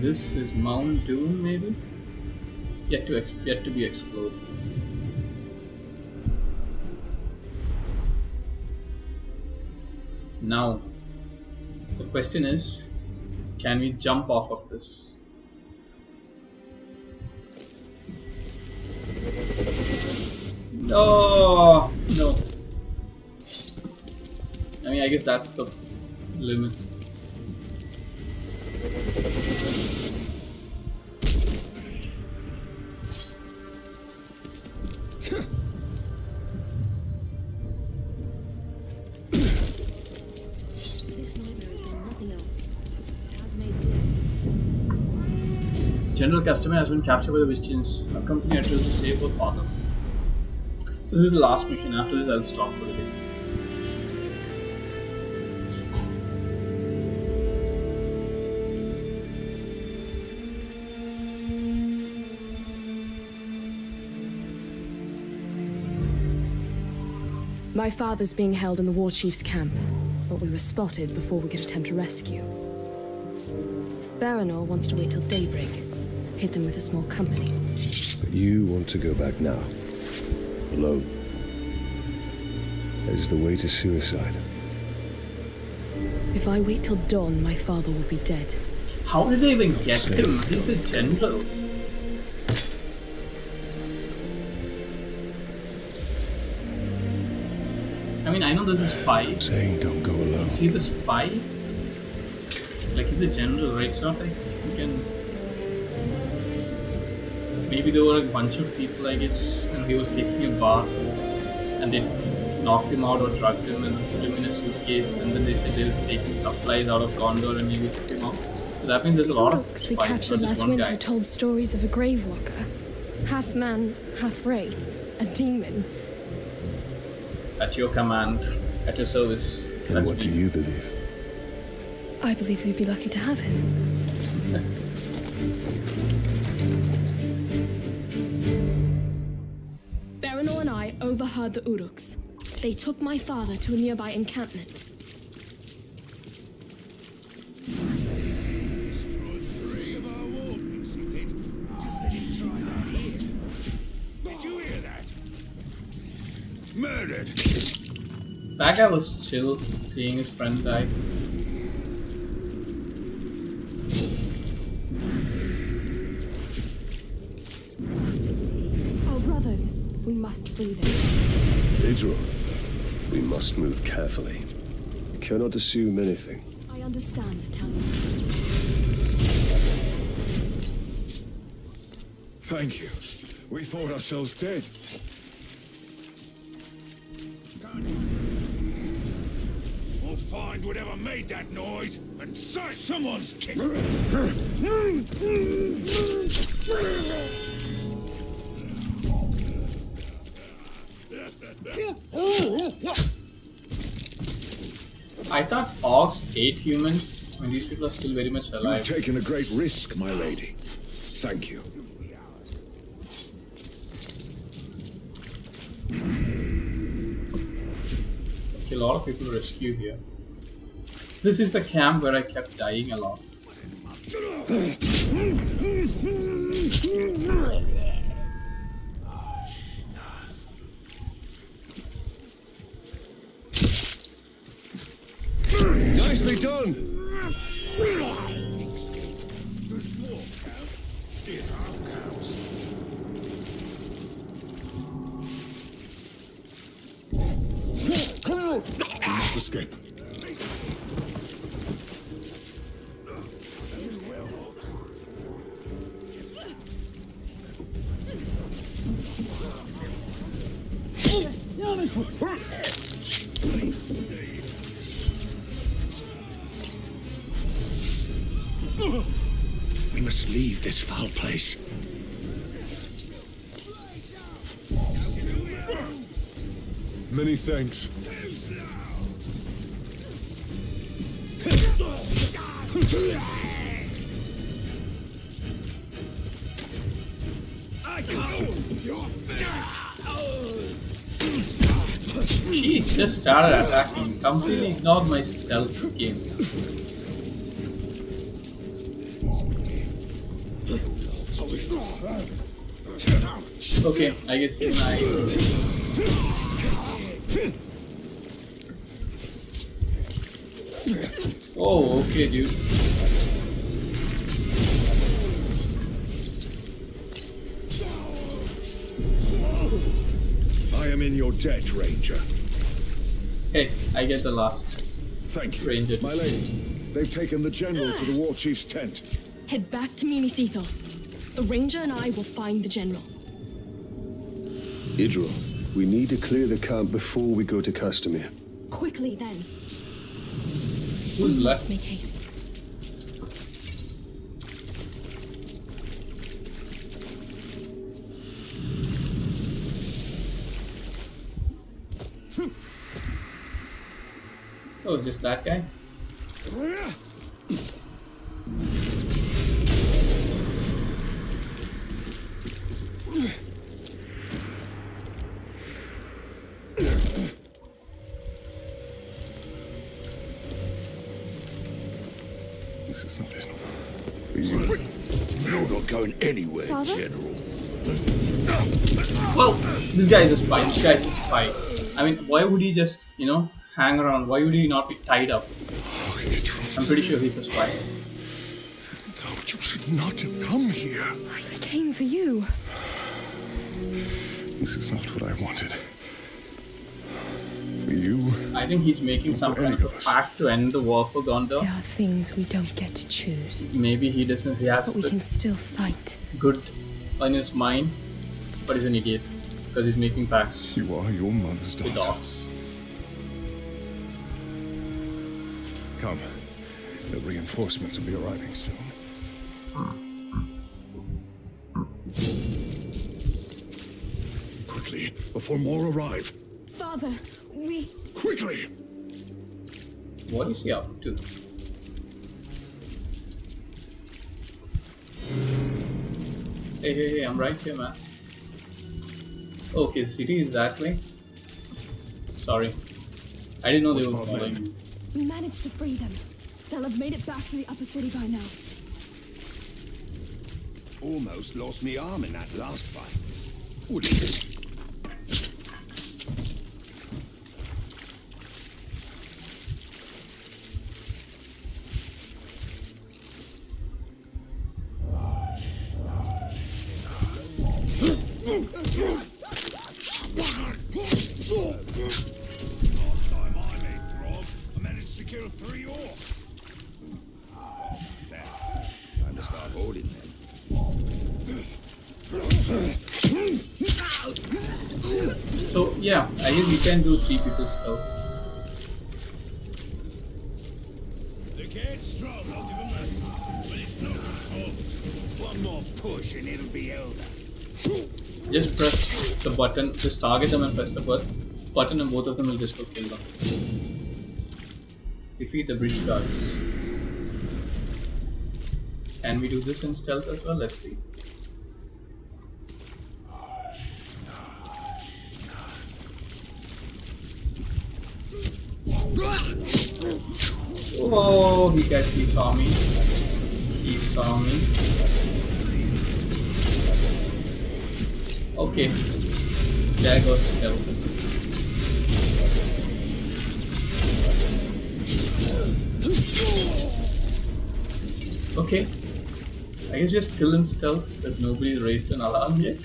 This is Mount Doom, maybe? Yet to be explored. Now, the question is, can we jump off of this? No, no. I mean, I guess that's the limit. General Kastamir has been captured by the Witch Kings. Accompany Idril to save her father. So this is the last mission. After this, I'll stop for the day. My father's being held in the Warchief's camp, but we were spotted before we could attempt a rescue. Baranor wants to wait till daybreak. Hit them with a small company. But you want to go back now. Alone. That is the way to suicide. If I wait till dawn, my father will be dead. How did they even get him? He's a general. I mean, I know there's a spy. Saying don't go alone. See the spy? Like, he's a general, right? It's not like you can... Maybe there were a bunch of people, I guess, and he was taking a bath, and they knocked him out or drugged him and put him in a suitcase, and then they said they were taking supplies out of Gondor and maybe took him out. So that means there's a lot of spies, not just one guy. I told stories of a Grave Walker. Half man, half wraith. A demon. At your command, at your service. And that's what do you believe? I believe we'd be lucky to have him. Yeah. Baranor and I overheard the Uruks. They took my father to a nearby encampment. Did you hear that? Murdered. That guy was still seeing his friend die. We must free them. Idril, we must move carefully. We cannot assume anything. I understand, Talion. Thank you. We thought ourselves dead. We'll find whatever made that noise and search someone's kitchen. I thought orcs ate humans. I mean, these people are still very much alive. You've taken a great risk, my lady. Thank you. Okay, a lot of people rescued here. This is the camp where I kept dying a lot. Nicely done! We must escape. We must leave this foul place. Many thanks. Jeez, just started attacking. Completely ignored my stealth game. Okay, I guess Oh, okay, dude. I am in your debt, Ranger. Hey, I get the last. Thank you, Ranger. My lady, they've taken the general to the Warchief's tent. Head back to Minas Ithil. The Ranger and I will find the general. Idril, we need to clear the camp before we go to Kastamir. Quickly, then. Who's left? Make haste. Oh, just that guy? This is not it. going anywhere, Father? General. Well, this guy is a spy. This guy is a spy. I mean, why would he just, you know, hang around? Why would he not be tied up? I'm pretty sure he's a spy. No, you should not have come here. I came for you. This is not what I wanted. For you. I think he's making some kind of pact to end the war for Gondor. There are things we don't get to choose. Maybe he doesn't. He has. But we can still fight. Good on his mind, but he's an idiot because he's making pacts. You are your mother's daughter. The dogs. Come. The reinforcements will be arriving soon. Quickly, before more arrive. Father, we... Quickly! What is he up to? Hey, hey, hey, I'm right here, man. Okay, the city is that way. Sorry. I didn't know they were following. We managed to free them. They'll have made it back to the upper city by now. Almost lost me arm in that last fight. Would it? I guess you can do three people still. The gate's strong, I'll give him that. But it's not cold. One more push and it'll be over. Just press the button, just target them and press the button and both of them will just go kill them. Defeat the bridge guards. Can we do this in stealth as well? Let's see. Oh, he saw me. He saw me. Okay. There goes hell. Okay. I guess we're still in stealth because nobody raised an alarm yet.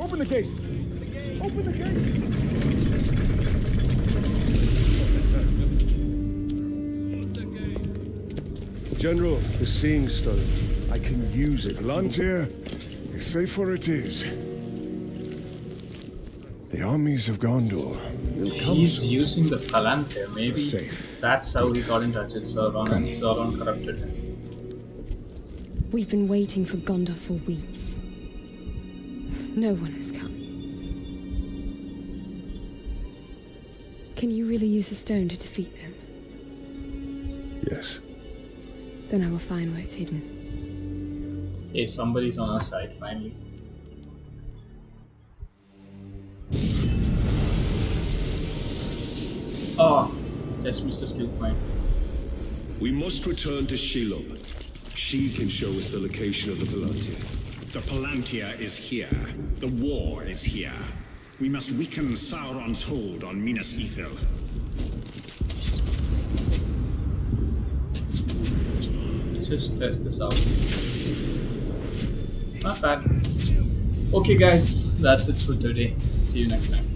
Open the gate! Open the gate! General, the Seeing Stone. I can use it. Palantir, it's safe where it is. The armies of Gondor. He's using the Palantir, maybe. Safe. That's how he got in touch with Sauron and Sauron corrupted him. We've been waiting for Gondor for weeks. No one has come. Can you really use the stone to defeat them? Yes. Then I will find where it's hidden. Hey, somebody's on our side, finally. Ah, yes, Mr. Skill Point. We must return to Shelob. She can show us the location of the Palantir. The Palantir is here. The war is here. We must weaken Sauron's hold on Minas Ithil. Let's just test this out. Not bad. Okay guys, that's it for today. See you next time.